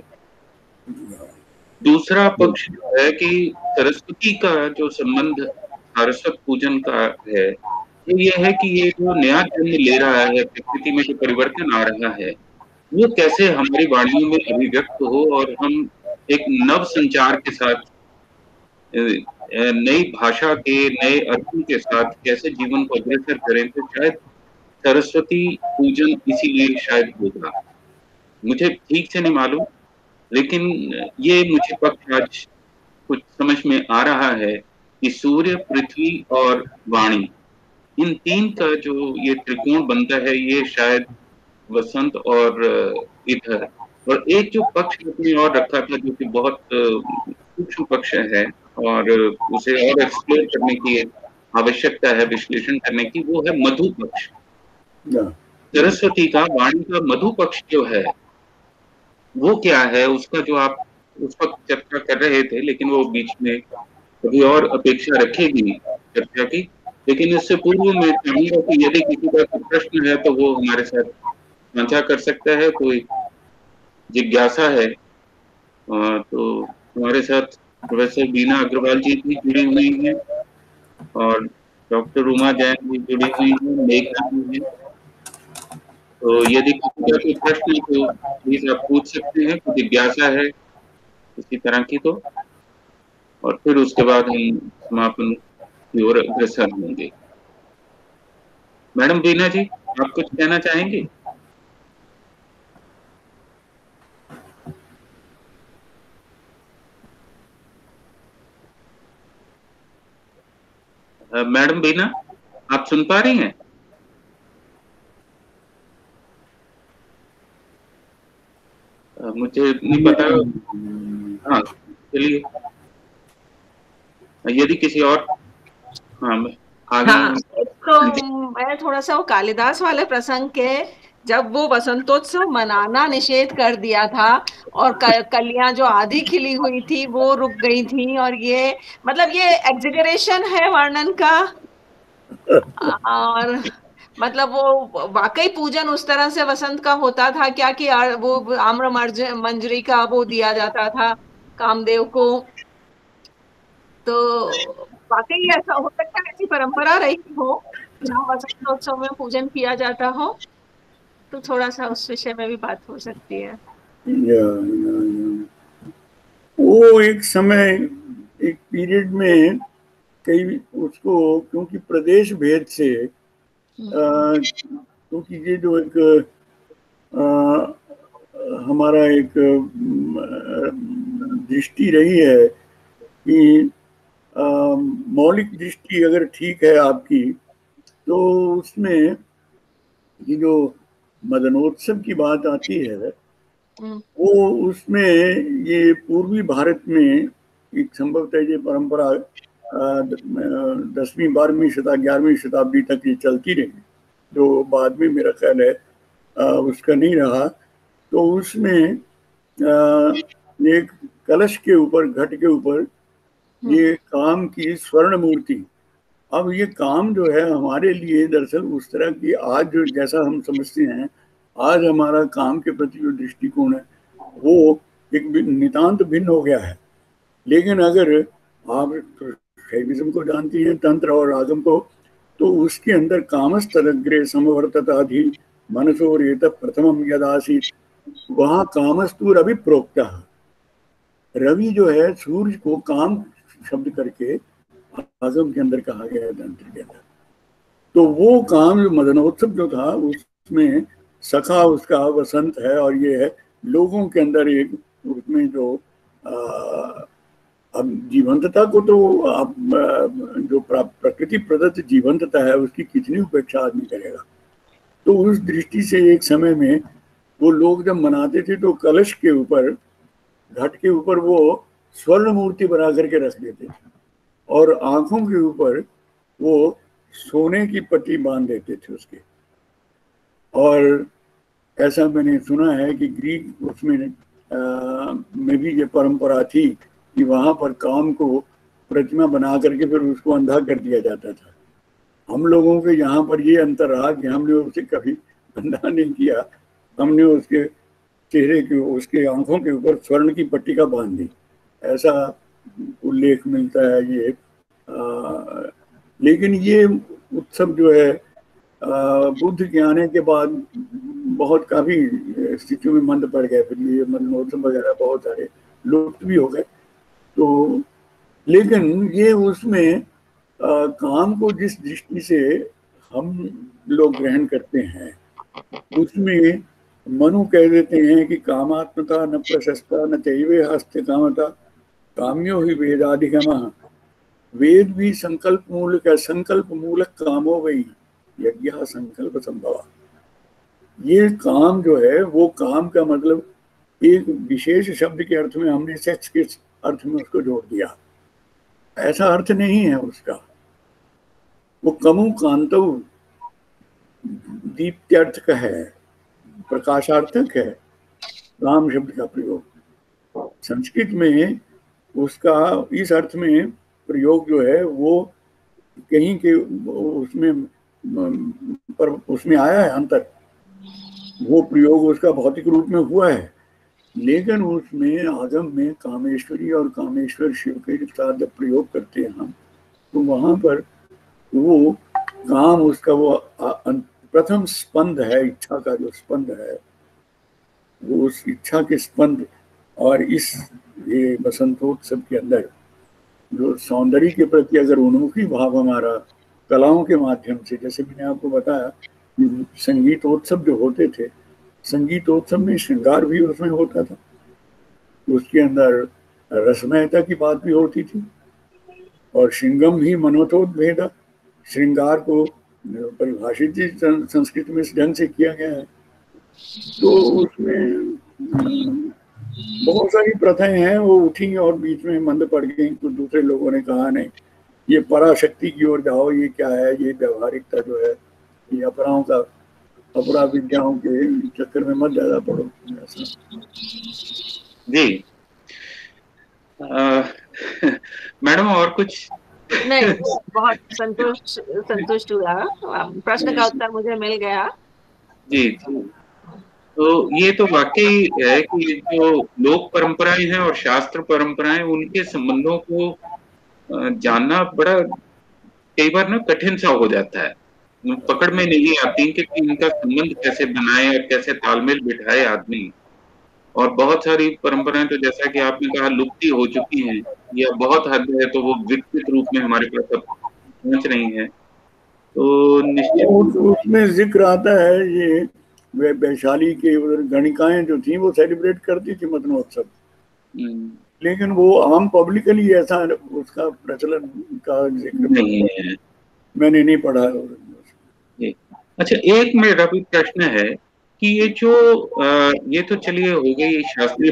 दूसरा पक्ष जो है कि सरस्वती का जो संबंध सरस्वत पूजन का है, तो ये है कि ये जो नया जन्म ले रहा है, प्रकृति में जो परिवर्तन आ रहा है, वो कैसे हमारी वाणियों में अभिव्यक्त हो और हम एक नव संचार के साथ, नई भाषा के नए अर्थों के साथ कैसे जीवन को अग्रसर करें, तो शायद सरस्वती पूजन इसीलिए शायद होगा। मुझे ठीक से नहीं मालूम, लेकिन ये मुझे पक्ष आज कुछ समझ में आ रहा है कि सूर्य, पृथ्वी और वाणी, इन तीन का जो ये त्रिकोण बनता है, ये शायद वसंत और इधर, और एक जो पक्ष आपने और रखा था जो कि बहुत सूक्ष्म पक्ष है और उसे और एक्सप्लोर करने की आवश्यकता है, विश्लेषण करने की, वो है मधु पक्ष। सरस्वती का, वाणी का मधु पक्ष जो है वो क्या है, उसका जो आप उस वक्त चर्चा कर रहे थे, लेकिन वो बीच में कभी और अपेक्षा रखेगी चर्चा की। लेकिन इससे पूर्व में चाहूंगा कि यदि किसी का कोई प्रश्न है तो वो हमारे साथ साझा कर सकता है, कोई जिज्ञासा है तो। हमारे साथ प्रोफेसर बीना अग्रवाल जी भी जुड़ी हुई हैं और डॉक्टर उमा जैन भी जुड़ी हुई हैं, मेघना जी हैं। तो यदि किसी का कोई प्रश्न है तो प्लीज आप पूछ सकते हैं, कोई जिज्ञासा है किसी तरह की तो, और फिर उसके बाद हम समापन की ओर अग्रसर होंगे। मैडम बीना जी, आप कुछ कहना चाहेंगे? मैडम बीना, आप सुन पा रही हैं? मुझे नहीं पता। हाँ, चलिए, यदि किसी और तो मैं थोड़ा सा वो कालिदास वाले प्रसंग के, जब वो वसंतोत्सव मनाना निषेध कर दिया था और कलियां जो आधी खिली हुई थी वो रुक गई थी, और ये मतलब ये एग्जैगरेशन है वर्णन का, और मतलब वो वाकई पूजन उस तरह से वसंत का होता था क्या कि वो आम्र मंजरी का वो दिया जाता था कामदेव को। तो वाकई ऐसा हो सकता है, ऐसी परंपरा रही हो जहाँ वसंतोत्सव में पूजन किया जाता हो, तो थोड़ा सा उस विषय में भी बात हो सकती है। वो एक समय, एक पीरियड में कई उसको, क्योंकि प्रदेश भेद से, क्योंकि ये जो एक हमारा एक दृष्टि रही है कि मौलिक दृष्टि अगर ठीक है आपकी, तो उसमें ये जो मदनोत्सव की बात आती है वो उसमें ये पूर्वी भारत में एक संभवतः ये परंपरा 10वीं 12वीं 11वीं शताब्दी तक ये चलती रही, जो बाद में मेरा ख्याल है उसका नहीं रहा। तो उसमें एक कलश के ऊपर, घट के ऊपर ये काम की स्वर्ण मूर्ति, अब ये काम जो है हमारे लिए दरअसल उस तरह की, आज जो जैसा हम समझते हैं, आज हमारा काम के प्रति जो दृष्टिकोण है वो एक नितांत भिन्न हो गया है। लेकिन अगर आप शैविज्म को जानती हैं, तंत्र और आगम को, तो उसके अंदर कामस्तग्रे समवर्तताधि मनसोर ये प्रथम यदासी, वहाँ कामस्तूर अभी प्रोक्ता। रवि जो है सूर्य को काम शब्द करके आगम के अंदर कहा गया है, तंत्र के अंदर। तो वो काम जो मदनोत्सव जो था उसमें सखा उसका वसंत है और ये है लोगों के अंदर एक उसमें जो अब जीवंतता को तो आप जो प्रकृति प्रदत्त जीवंतता है उसकी कितनी उपेक्षा आदमी करेगा। तो उस दृष्टि से एक समय में वो लोग जब मनाते थे तो कलश के ऊपर, घट के ऊपर वो स्वर्ण मूर्ति बना करके रख देते थे और आंखों के ऊपर वो सोने की पट्टी बांध देते थे उसके। और ऐसा मैंने सुना है कि ग्रीक उसमें में भी ये परंपरा थी कि वहाँ पर काम को प्रतिमा बना करके फिर उसको अंधा कर दिया जाता था। हम लोगों के यहाँ पर ये अंतर रहा कि हमने उसे कभी अंधा नहीं किया, हमने उसके चेहरे के, उसके आंखों के ऊपर स्वर्ण की पट्टिका बांध दी, ऐसा उल्लेख मिलता है। ये लेकिन ये उत्सव जो है बुद्ध के आने के बाद बहुत काफ़ी स्थितियों में मंद पड़ गए, फिर ये मनोरंजन वगैरह बहुत सारे लुप्त भी हो गए। तो लेकिन ये उसमें काम को जिस दृष्टि से हम लोग ग्रहण करते हैं उसमें मनु कह देते हैं कि कामात्मता न प्रशस्ता न चैवे हस्ते कामता काम्यो ही वेदाधिगम। वेद भी संकल्प मूलक है, संकल्प मूलक कामो वही यज्ञ संकल्प संभव। ये काम जो है वो काम का मतलब एक विशेष शब्द के अर्थ में हमने सेक्स के अर्थ में उसको जोड़ दिया, ऐसा अर्थ नहीं है उसका। वो कमु कांतव दीप्त्यर्थ का है, प्रकाशार्थक है राम शब्द का प्रयोग। संस्कृत में उसका इस अर्थ में प्रयोग जो है वो कहीं के उसमें पर उसमें आया है अंतर, वो प्रयोग उसका भौतिक रूप में हुआ है। लेकिन उसमें आगम में कामेश्वरी और कामेश्वर शिव के साथ जब प्रयोग करते हैं हम, तो वहाँ पर वो काम उसका वो प्रथम स्पंद है, इच्छा का जो स्पंद है वो उस इच्छा के स्पंद। और इस ये बसंतोत्सव के अंदर जो सौंदर्य के प्रति अगर उन्मुखी भाव हमारा कलाओं के माध्यम से, जैसे मैंने आपको बताया संगीतोत्सव जो होते थे, संगीतोत्सव में श्रृंगार भी उसमें होता था, उसके अंदर रसमयता की बात भी होती थी। और श्रृंगम ही मनोतोद्भेदा, श्रृंगार को परिभाषित संस्कृत में इस ढंग से किया गया है। तो उसमें बहुत सारी प्रथाएं हैं, वो उठी और बीच में मंद पड़ गई। तो दूसरे लोगों ने कहा नहीं ये पराशक्ति की ओर जाओ, ये क्या है, ये व्यवहारिकता जो है, ये अपराओं का अपरा विद्याओं के चक्कर में मत ज्यादा पड़ो। जी मैडम और कुछ नहीं, बहुत संतुष्ट हुआ, प्रश्न का उत्तर मुझे मिल गया जी। तो ये तो वाकई है कि जो लोक परंपराएं हैं और शास्त्र परंपराएं, उनके संबंधों को जानना बड़ा कई बार ना कठिन सा हो जाता है, पकड़ में नहीं आती कि इनका संबंध कैसे बनाए और कैसे तालमेल बिठाए आदमी। और बहुत सारी परंपराएं तो जैसा कि आपने कहा लुप्त हो चुकी हैं या बहुत हद है तो वो विकसित रूप में हमारे पास अब पहुंच रही है। तो निश्चित उसमें जिक्र आता है ये वैशाली के उधर गणिकाएं जो थी वो सेलिब्रेट करती थी मदनोत्सव, लेकिन वो आम पब्लिकली ऐसा उसका प्रचलन का जिक्र नहीं है, मैंने नहीं पढ़ा। अच्छा एक मेरा भी प्रश्न है कि ये जो ये तो चलिए हो गई शास्त्रीय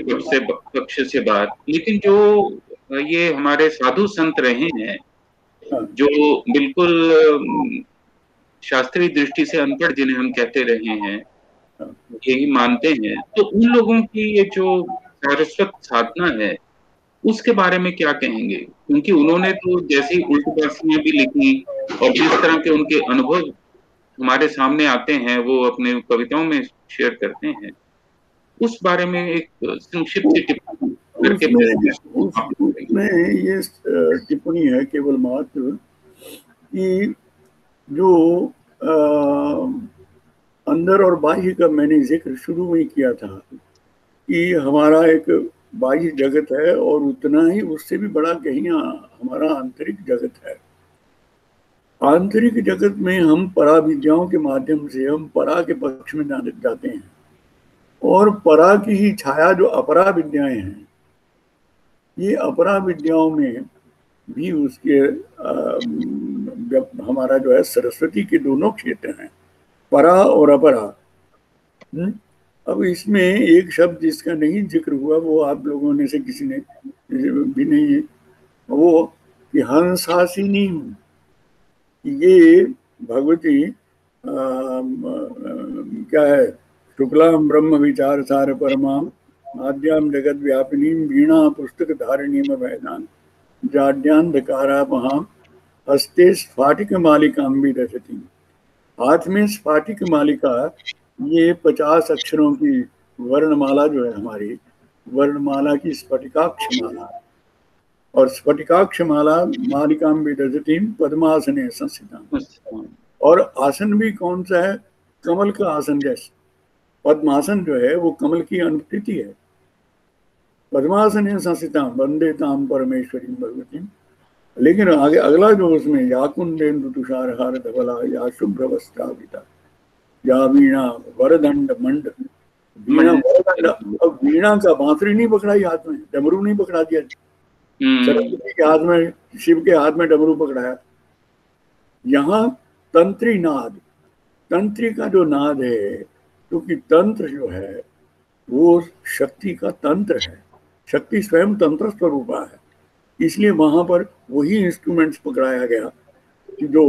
पक्ष से बात, लेकिन जो ये हमारे साधु संत रहे हैं जो बिल्कुल शास्त्रीय दृष्टि से अनपढ़ जिन्हें हम कहते रहे हैं यही मानते हैं, तो उन लोगों की ये जो सारस्वत साधना है उसके बारे में क्या कहेंगे? क्योंकि उन्होंने तो जैसी उल्टीबासियां भी लिखी और जिस तरह के उनके अनुभव हमारे सामने आते हैं वो अपने कविताओं में शेयर करते हैं, उस बारे में एक संक्षिप्त टिप्पणी करके मैं ये टिप्पणी है केवल मात्र कि जो अंदर और बाह्य का मैंने जिक्र शुरू में किया था कि हमारा एक बाह्य जगत है और उतना ही उससे भी बड़ा कहीं हमारा आंतरिक जगत है। आंतरिक जगत में हम परा विद्याओं के माध्यम से हम परा के पक्ष में जाते हैं और परा की ही छाया जो अपरा विद्याएं हैं, ये अपरा विद्याओं में भी उसके हमारा जो है सरस्वती के दोनों क्षेत्र हैं, परा और अपरा। अब इसमें एक शब्द जिसका नहीं जिक्र हुआ वो आप लोगों ने से किसी ने भी नहीं है, वो कि हंसासिनी हूँ। ये भगवती क्या है, शुक्लाम ब्रह्म विचार सार परमाम आद्याम जगत व्यापिनी वीणा पुस्तक धारिणी मैदान जाड्यांधकारापहाम हस्ते स्फाटिक मालिकाम भी रचती। हाथ में स्फाटिक मालिका, ये 50 अक्षरों की वर्णमाला जो है हमारी वर्णमाला की स्फटिकाक्ष माला, और स्फटिकाक्ष माला मालिकाम भी रजतीम पद्मासन संस्थिता। और आसन भी कौन सा है, कमल का आसन। जैसे पद्मासन जो है वो कमल की अनुकृति है। पद्मासन संस्थिता वंदे ताम परमेश्वरी भगवती। लेकिन आगे अगला जो उसमें या कुंडेन्दु तुषार हार धवला या शुभ्र वस्त्राविता या वीणा वरदंड मंड, वीणा वरदंड। अब वीणा का बांसुरी नहीं पकड़ाई हाथ में, डमरू नहीं पकड़ा दिया, सरस्वती के हाथ में, शिव के हाथ में डमरू पकड़ाया। यहाँ तंत्री नाद, तंत्री का जो नाद है, क्योंकि तंत्र जो है वो शक्ति का तंत्र है, शक्ति स्वयं तंत्र स्वरूपा है, इसलिए वहां पर वही इंस्ट्रूमेंट्स पकड़ाया गया कि जो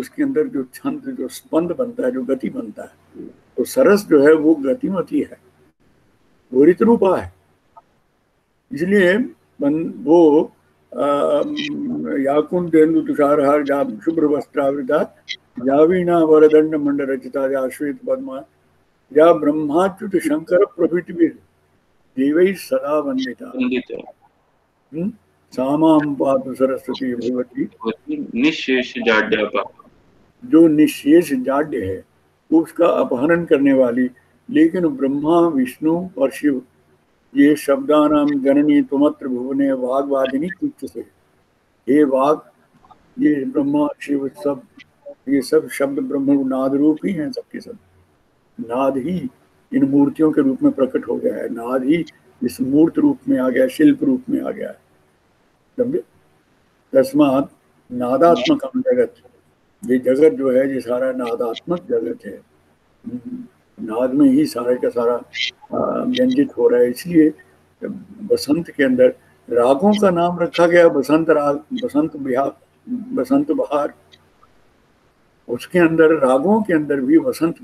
उसके अंदर जो छंद, जो स्पंद बनता है, जो गति बनता है। तो सरस जो है वो गतिमती है, वो ऋतरूपा है। इसलिए वो याकुंडेन्दु तुषारहार जा शुभ्र वस्त्रावृता या वीणा वरदंड मंड रचिता या श्वेत पद्मा या ब्रह्माच्युत शंकर प्रभृतिभिः देवैः सदा वंदिता सामां पातु सरस्वती भगवती। निःशेष जाड्य, जो निःशेष जाड्य है उसका अपहरण करने वाली, लेकिन ब्रह्मा विष्णु और शिव ये शब्दानाम जननी तुमत्र भुवने वाग्वादिनी तुच्छ से। हे वाग, ये ब्रह्मा शिव सब, ये सब शब्द ब्रह्म नाद रूप ही हैं, सबके सब नाद ही इन मूर्तियों के रूप में प्रकट हो गया है, नाद ही इस मूर्त रूप में आ गया, शिल्प रूप में आ गया है। तस्मात् नादात्मकम जगत, ये जगत जो है ये सारा नादात्मक जगत है, नाद में ही सारे का सारा व्यंजित हो रहा है। इसलिए बसंत के अंदर रागों का नाम रखा गया, बसंत राग, बसंत बिहार, बसंत बहार, उसके अंदर रागों के अंदर भी वसंत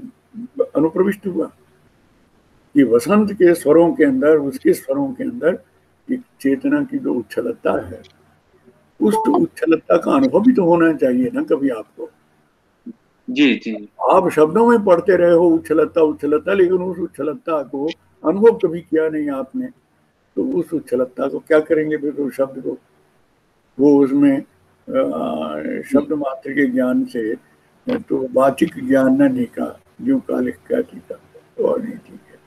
अनुप्रविष्ट हुआ कि वसंत के स्वरों के अंदर, उसके स्वरों के अंदर एक चेतना की जो उच्छलता है, उस उच्छलता का अनुभव भी तो होना चाहिए ना कभी आपको। जी जी, आप शब्दों में पढ़ते रहे हो उच्छलता उच्छलता, लेकिन उस उच्छलता को अनुभव कभी किया नहीं आपने, तो उस उच्छलता को क्या करेंगे फिर? तो शब्द को वो उसमें शब्द मात्र के ज्ञान से तो वाचिक ज्ञान न निका जो कालिक का टीका और नहीं ठीक है।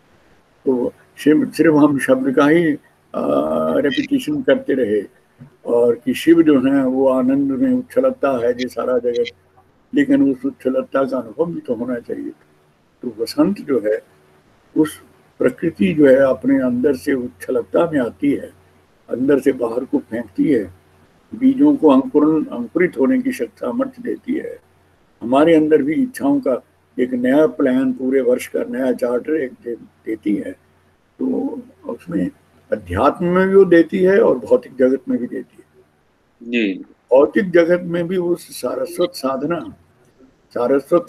तो सिर्फ हम शब्द का ही रेपिटेशन करते रहे और कि शिव जो है वो आनंद में उच्छलता है ये सारा जगत, लेकिन उस उच्छलता का अनुभव भी तो होना चाहिए। तो वसंत जो है उस प्रकृति जो है अपने अंदर से उच्छलता में आती है, अंदर से बाहर को फेंकती है, बीजों को अंकुरित होने की शक्ति सामर्थ्य देती है। हमारे अंदर भी इच्छाओं का एक नया प्लान, पूरे वर्ष का नया चार्टर एक देती है। तो उसमें अध्यात्म में भी वो देती है और भौतिक जगत में भी देती है। जी, भौतिक जगत में भी उस सारस्वत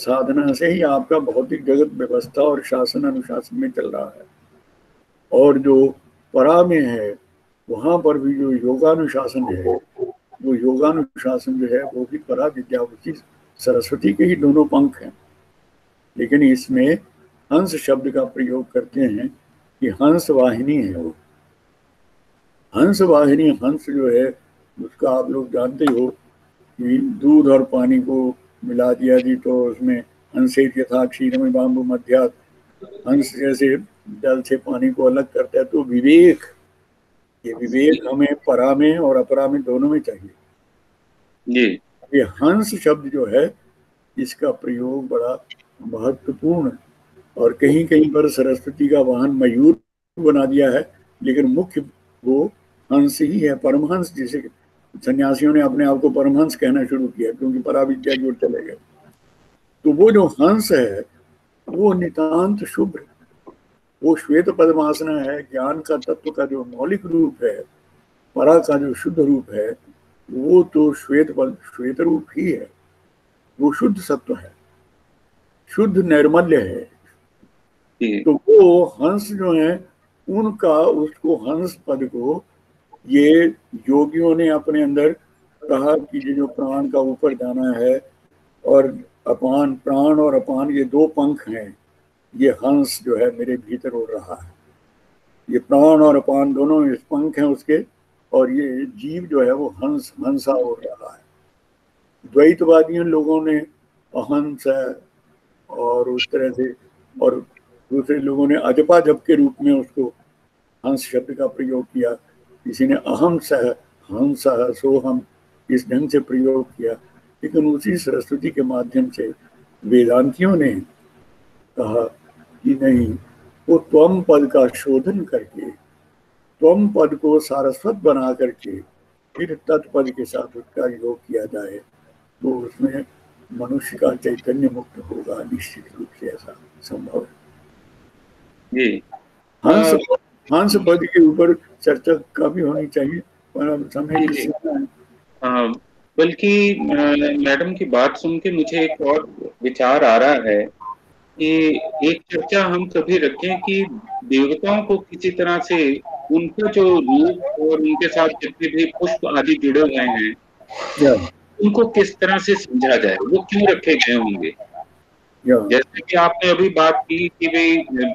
साधना से ही आपका भौतिक जगत व्यवस्था और शासन अनुशासन में चल रहा है। और जो परा में है वहाँ पर भी जो योगानुशासन है, वो योगानुशासन जो है वो भी परा विद्या उसी सरस्वती के ही दोनों पंख हैं, लेकिन इसमें हंस शब्द का प्रयोग करते हैं कि हंस वाहिनी है वो। हंस वाहिनी, हंस जो है उसका आप लोग जानते हो कि दूध और पानी को मिला दिया जी तो उसमें हंसेत यथा क्षीरमयी बाम्बू मध्यात्, हंस जैसे जल से पानी को अलग करता है। तो विवेक, ये विवेक हमें परा में और अपरा में दोनों में चाहिए। ये हंस शब्द जो है इसका प्रयोग बड़ा महत्वपूर्ण, और कहीं कहीं पर सरस्वती का वाहन मयूर बना दिया है, लेकिन मुख्य वो हंस ही है, परमहंस, जिसे सन्यासियों ने अपने आप को परमहंस कहना शुरू किया क्योंकि पराविद्या की ओर चले गए। तो वो जो हंस है वो नितांत शुभ्र, वो श्वेत पद्मासना है, ज्ञान का तत्व का जो मौलिक रूप है, परा का जो शुद्ध रूप है, वो तो श्वेत रूप ही है, वो शुद्ध सत्व है, शुद्ध निर्मल्य है। तो वो हंस जो है उनका, उसको हंस पद को ये योगियों ने अपने अंदर कहा कि जो प्राण का ऊपर जाना है और अपान, प्राण और अपान ये दो पंख हैं, ये हंस जो है मेरे भीतर उड़ रहा है, ये प्राण और अपान दोनों इस पंख हैं उसके, और ये जीव जो है वो हंस, हंसा उड़ रहा है। द्वैतवादियों लोगों ने अहंस और उस तरह से, और दूसरे लोगों ने अजपाजप के रूप में उसको हंस शब्द का प्रयोग किया, किसी ने अहंस हंस सोहम इस ढंग से प्रयोग किया, लेकिन उसी सरस्वती के माध्यम से वेदांतियों ने कहा कि नहीं, वो त्वम पद का शोधन करके, त्वम पद को सारस्वत बना करके फिर तत्पद के साथ उसका योग किया जाए तो उसमें मनुष्य का चैतन्य मुक्त होगा, निश्चित रूप से ऐसा संभव है। हंस पद के ऊपर चर्चा काफी होनी चाहिए पर समय नहीं। बल्कि मैडम की बात सुन के मुझे एक और विचार आ रहा है कि एक चर्चा हम कभी रखें कि देवताओं को किसी तरह से उनका जो रूप और उनके साथ जितने भी पुष्प आदि जुड़े हुए हैं उनको किस तरह से समझा जाए, वो क्यों रखे गए होंगे। जैसे कि आपने अभी बात की कि भाई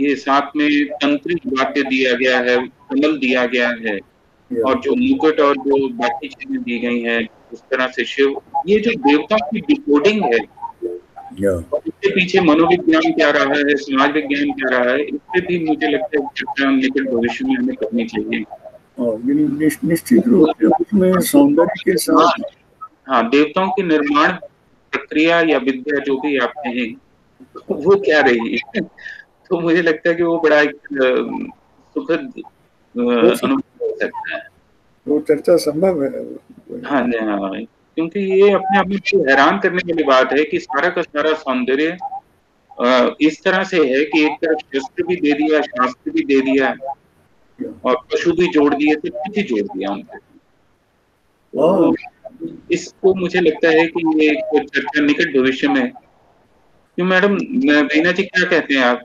ये साथ में तंत्रिक वाद्य दिया गया है, कमल दिया गया है, और जो मुकुट और जो बाकी चीजें दी गई हैं उस तरह से शिव, ये जो देवताओं की डिकोडिंग है इसके पीछे मनोविज्ञान क्या रहा है, समाज विज्ञान क्या रहा है, इससे भी मुझे लगता है चर्चा निकट भविष्य में हमें करनी चाहिए। निश्चित रूप में सौंदर्य के साथ, हाँ, देवताओं की निर्माण प्रक्रिया या विद्या जो भी आप कहें वो क्या रही है तो मुझे लगता है कि वो बड़ा एक सुखद अनुभव हो सकता है, वो चर्चा संभव है। हाँ जी, हाँ, क्योंकि ये अपने आप में हैरान करने वाली बात है कि सारा का सारा सौंदर्य इस तरह से है कि एक तरफ शस्त्र भी दे दिया, शास्त्र भी दे दिया और पशु भी जोड़ दिए, तो पृथ्वी जोड़ दिया उनसे। तो इसको मुझे लगता है कि ये चर्चा निकट भविष्य में। तो मैडम बीना जी क्या कहते हैं आप?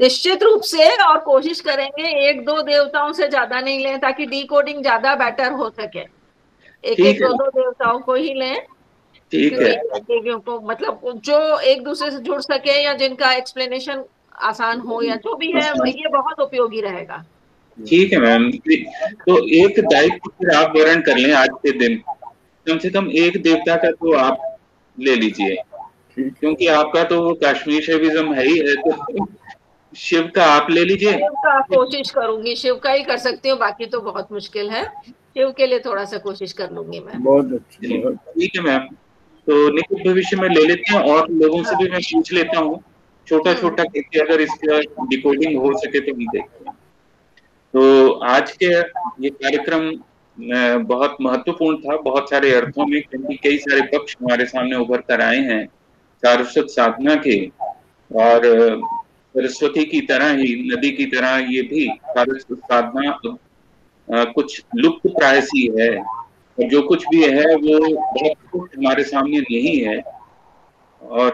निश्चित रूप से, और कोशिश करेंगे एक दो देवताओं से ज्यादा नहीं लें ताकि डिकोडिंग ज्यादा बेटर हो सके। एक दो देवताओं को ही लें, ठीक है, को मतलब जो एक दूसरे से जुड़ सके या जिनका एक्सप्लेनेशन आसान हो या जो भी है, ये बहुत उपयोगी रहेगा। ठीक है मैम, तो एक दायित्व फिर आप वर्ण कर लें, आज के दिन कम से कम एक देवता का तो आप ले लीजिए, क्योंकि आपका तो वो कश्मीर शैविज्म है ही है, तो शिव का आप ले लीजिए। कोशिश करूंगी, शिव का ही कर सकती हूँ, बाकी तो बहुत मुश्किल है, शिव के लिए थोड़ा सा कोशिश कर लूंगी मैं। बहुत अच्छा, ठीक है मैम, तो निकट भविष्य में ले लेते हैं, और लोगों से भी मैं पूछ लेता हूँ छोटा छोटा करके, अगर इसका डिकोडिंग हो सके तो हम देखते हैं। तो आज के ये कार्यक्रम बहुत महत्वपूर्ण था, बहुत सारे अर्थों में, क्योंकि कई सारे पक्ष हमारे सामने उभर कर आए हैं सारस्वत साधना के, और सरस्वती की तरह ही, नदी की तरह ये भी सारस्वत साधना कुछ लुप्त प्राय सी है, और जो कुछ भी है वो बहुत कुछ हमारे सामने नहीं है। और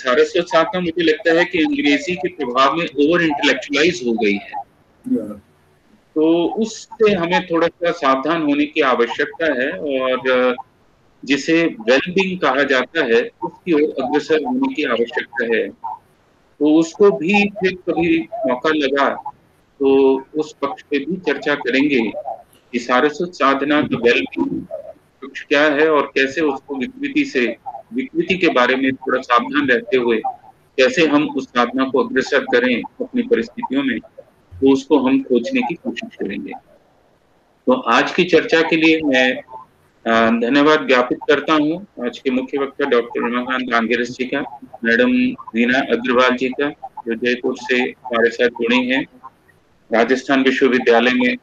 सारस्वत साधना मुझे लगता है कि अंग्रेजी के प्रभाव में ओवर इंटेलेक्चुअलाइज हो गई है, तो उससे हमें थोड़ा सा सावधान होने की आवश्यकता है, और जिसे वेलबींग कहा जाता है उसकी ओर अग्रसर होने की आवश्यकता है। तो उसको भी फिर कभी मौका लगा तो उस पक्ष पे भी चर्चा करेंगे कि सारस्वत साधना का वेलबींग पक्ष क्या है और कैसे उसको विकृति के बारे में थोड़ा सावधान रहते हुए कैसे हम उस साधना को अग्रसर करें अपनी परिस्थितियों में, तो उसको हम खोजने की कोशिश करेंगे। तो आज की चर्चा के लिए मैं धन्यवाद ज्ञापित करता हूं आज के मुख्य वक्ता डॉक्टर रमाकांत आंगिरस जी का, मैडम बीना अग्रवाल जी का जो जयपुर से हमारे साथ जुड़े हैं, राजस्थान विश्वविद्यालय में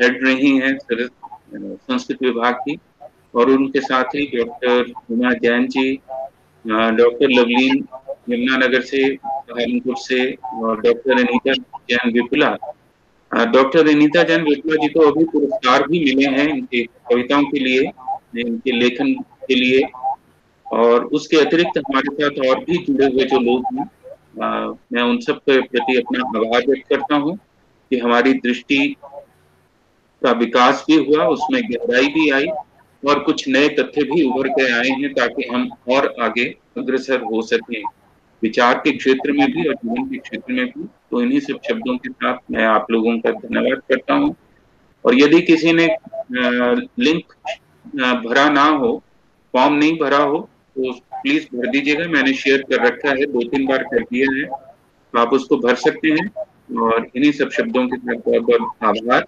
हेड रही हैं संस्कृत विभाग की, और उनके साथ ही डॉक्टर उमा जैन जी, डॉक्टर लवलीन यमुनानगर से, सहारनपुर से, और डॉक्टर विपुला जी को अभी पुरस्कार भी मिले हैं इनके कविताओं के लिए, इनके लेखन के लिए। और उसके अतिरिक्त हमारे साथ और भी जुड़े हुए जो लोग हैं, मैं उन सब के प्रति अपना आभार व्यक्त करता हूँ कि हमारी दृष्टि का विकास भी हुआ, उसमें गहराई भी आई और कुछ नए तथ्य भी उभर के आए हैं ताकि हम और आगे अग्रसर हो सकें विचार के क्षेत्र में भी और जीवन के क्षेत्र में भी। तो इन्हीं सब शब्दों के साथ मैं आप लोगों का धन्यवाद करता हूं। और यदि किसी ने लिंक भरा ना हो, फॉर्म नहीं भरा हो, तो प्लीज भर दीजिएगा। मैंने शेयर कर रखा है, 2-3 बार कर दिया है, तो आप उसको भर सकते हैं। और इन्हीं सब शब्दों के साथ बहुत बहुत आभार,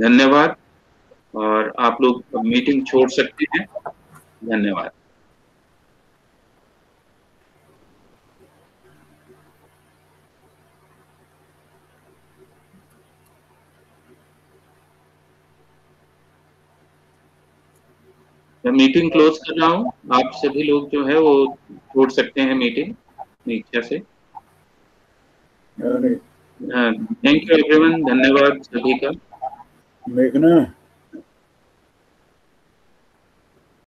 धन्यवाद, और आप लोग मीटिंग छोड़ सकते हैं। धन्यवाद। मैं मीटिंग क्लोज कर रहा हूँ, आप सभी लोग जो है वो छोड़ सकते हैं मीटिंग इच्छा से। थैंक यू एवरीवन, धन्यवाद सभी का।